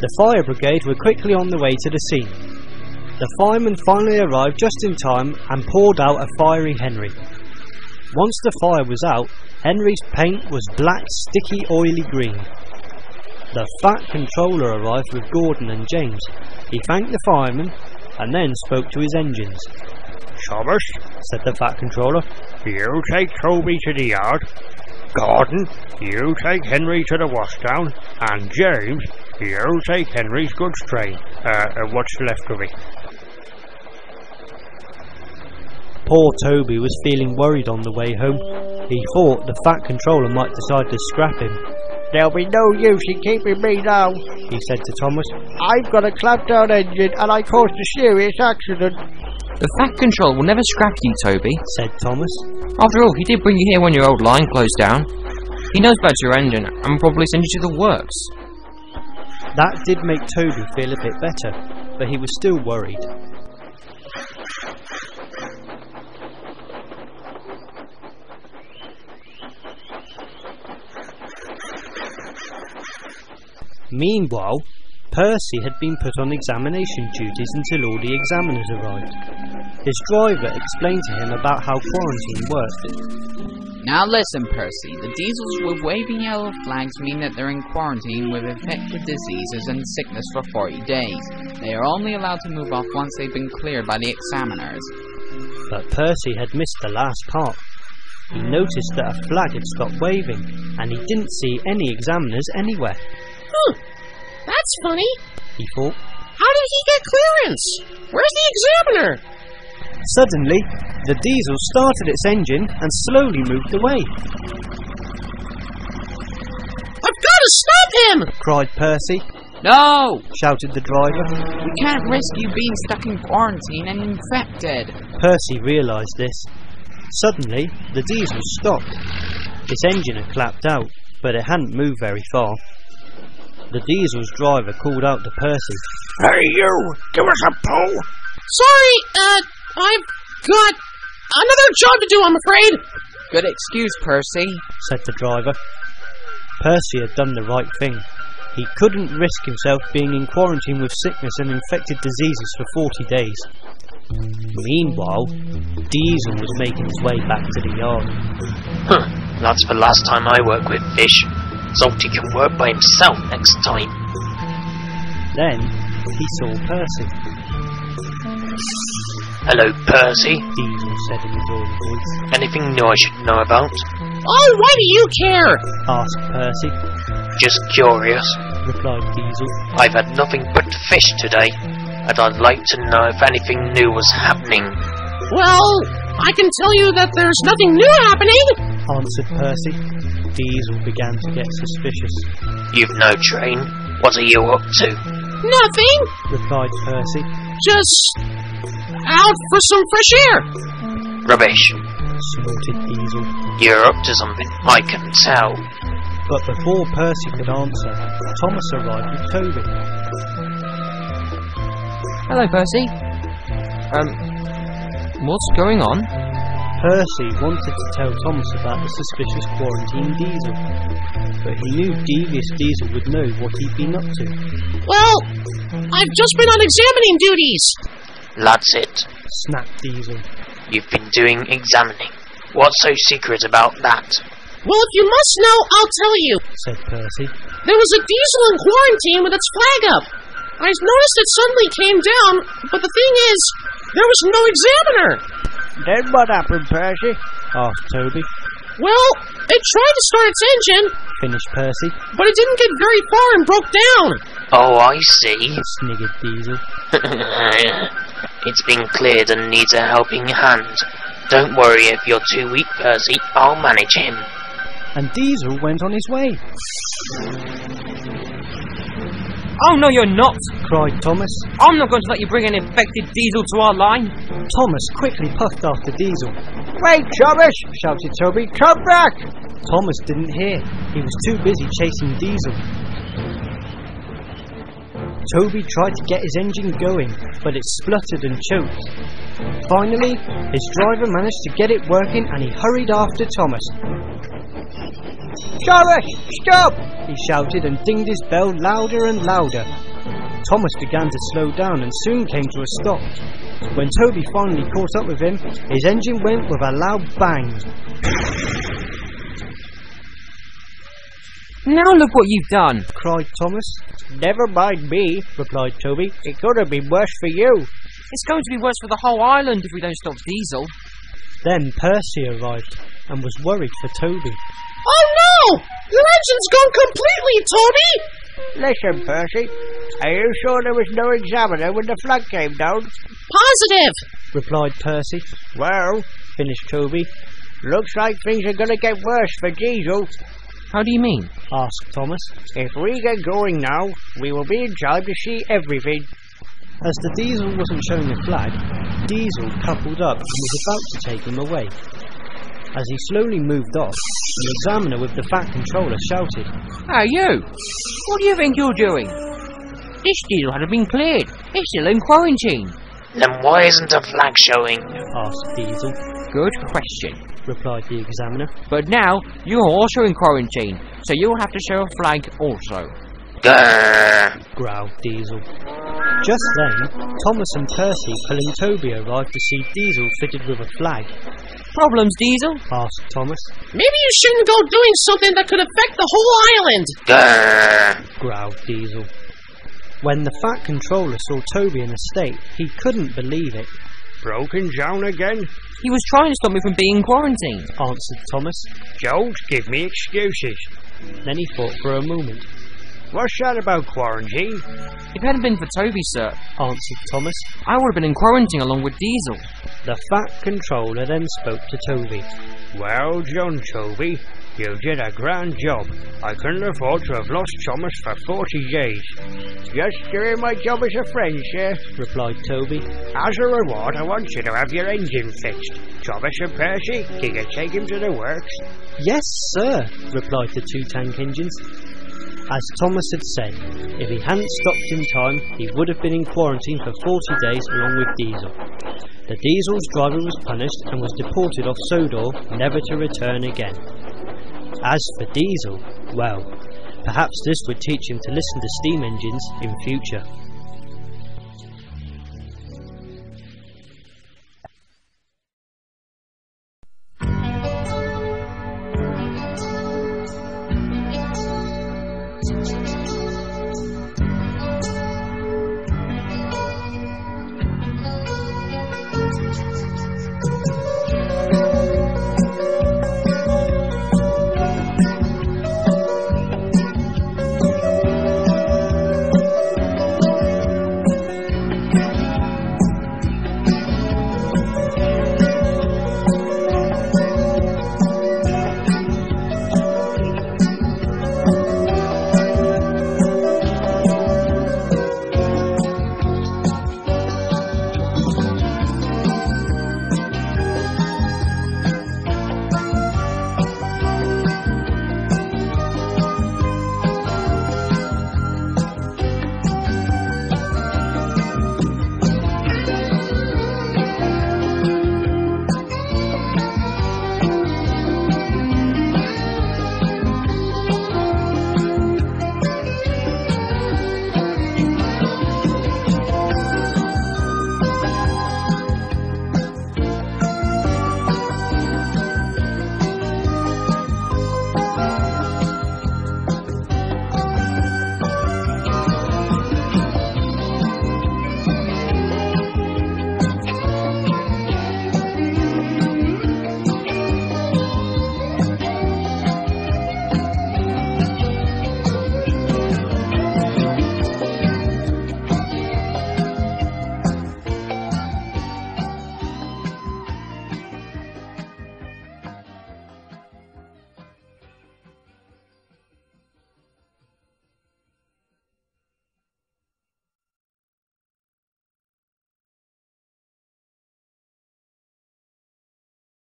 The fire brigade were quickly on the way to the scene. The firemen finally arrived just in time and poured out a fiery Henry. Once the fire was out, Henry's paint was black, sticky, oily green. The Fat Controller arrived with Gordon and James. He thanked the firemen and then spoke to his engines. "Thomas," said the Fat Controller, "you take Toby to the yard. Gordon, you take Henry to the washdown, and James, you take Henry's goods train, uh, what's left of it." Poor Toby was feeling worried on the way home. He thought the Fat Controller might decide to scrap him. "There'll be no use in keeping me now," he said to Thomas. "I've got a clamped-down engine and I caused a serious accident." "The Fat Controller will never scrap you, Toby," said Thomas. "After all, he did bring you here when your old line closed down. He knows about your engine and will probably send you to the works." That did make Toby feel a bit better, but he was still worried. Meanwhile, Percy had been put on examination duties until all the examiners arrived. His driver explained to him about how quarantine worked. "Now listen, Percy, the diesels with waving yellow flags mean that they're in quarantine with infected diseases and sickness for forty days. They are only allowed to move off once they've been cleared by the examiners." But Percy had missed the last part. He noticed that a flag had stopped waving, and he didn't see any examiners anywhere. "Hmm, that's funny," he thought. "How did he get clearance? Where's the examiner?" Suddenly, the diesel started its engine and slowly moved away. "I've got to stop him!" cried Percy. "No!" shouted the driver. "We can't risk you being stuck in quarantine and infected." Percy realised this. Suddenly, the diesel stopped. Its engine had clapped out, but it hadn't moved very far. The diesel's driver called out to Percy. "Hey you, give us a pull." "Sorry, uh, I've got another job to do, I'm afraid." "Good excuse, Percy," said the driver. Percy had done the right thing. He couldn't risk himself being in quarantine with sickness and infected diseases for forty days. Meanwhile, Diesel was making his way back to the yard. "Huh, that's the last time I work with fish. Zolty can work by himself next time." Then he saw Percy. "Hello, Percy," Diesel said in his own voice. "Anything new I should know about?" "Oh, why do you care?" asked Percy. "Just curious," replied Diesel. "I've had nothing but fish today, and I'd like to know if anything new was happening." "Well, I can tell you that there's nothing new happening," answered Percy. Diesel began to get suspicious. "You've no train. What are you up to?" "Nothing," replied Percy. "Just out for some fresh air." "Rubbish," snorted Diesel. "You're up to something, I can tell." But before Percy could answer, Thomas arrived with Toby. "Hello, Percy. Um, what's going on?" Percy wanted to tell Thomas about the suspicious quarantine diesel, but he knew devious Diesel would know what he'd been up to. "Well, I've just been on examining duties." "That's it," snapped Diesel. "You've been doing examining. What's so secret about that?" "Well, if you must know, I'll tell you," said Percy. "There was a diesel in quarantine with its flag up. I noticed it suddenly came down, but the thing is, there was no examiner." "Then what happened, Percy?" asked Toby. "Well, it tried to start its engine," finished Percy, "but it didn't get very far and broke down." "Oh, I see," sniggered Diesel. "It's been cleared and needs a helping hand. Don't worry if you're too weak, Percy. I'll manage him." And Diesel went on his way. "Oh, no, you're not!" cried Thomas. "I'm not going to let you bring an infected diesel to our line!" Thomas quickly puffed after Diesel. "Wait, Thomas!" shouted Toby. "Come back!" Thomas didn't hear. He was too busy chasing Diesel. Toby tried to get his engine going, but it spluttered and choked. Finally, his driver managed to get it working and he hurried after Thomas. "Thomas, stop!" he shouted and dinged his bell louder and louder. Thomas began to slow down and soon came to a stop. When Toby finally caught up with him, his engine went with a loud bang. Now look what you've done, cried Thomas. Never mind me, replied Toby. It could have been worse for you. It's going to be worse for the whole island if we don't stop Diesel. Then Percy arrived and was worried for Toby. Oh no! Your engine's gone completely, Toby! Listen, Percy, are you sure there was no examiner when the flood came down? Positive, replied Percy. Well, finished Toby, looks like things are going to get worse for Diesel. How do you mean? Asked Thomas. If we get going now, we will be in time to see everything. As the Diesel wasn't showing the flag, Diesel coupled up and was about to take him away. As he slowly moved off, an examiner with the Fat Controller shouted, "Hey you! What do you think you're doing? This deal had been cleared. It's still in quarantine." "Then why isn't a flag showing?" asked Diesel. "Good question," replied the examiner. "But now you're also in quarantine, so you'll have to show a flag also." "Grrrr!" growled Diesel. Just then, Thomas and Percy pulling Toby arrived to see Diesel fitted with a flag. "Problems, Diesel?" asked Thomas. "Maybe you shouldn't go doing something that could affect the whole island!" "Grrrr!" growled Diesel. When the Fat Controller saw Toby in a state, he couldn't believe it. "Broken down again?" "He was trying to stop me from being quarantined," answered Thomas. "Don't give me excuses." Then he thought for a moment. "What's that about quarantine?" "If it hadn't been for Toby, sir," answered Thomas, "I would have been in quarantine along with Diesel." The Fat Controller then spoke to Toby. "Well done, Toby. You did a grand job. I couldn't afford to have lost Thomas for forty days. "Just doing my job as a friend, sir," replied Toby. "As a reward, I want you to have your engine fixed. Thomas and Percy, can you take him to the works?" "Yes, sir," replied the two tank engines. As Thomas had said, if he hadn't stopped in time, he would have been in quarantine for forty days along with Diesel. The Diesel's driver was punished and was deported off Sodor, never to return again. As for Diesel, well, perhaps this would teach him to listen to steam engines in future.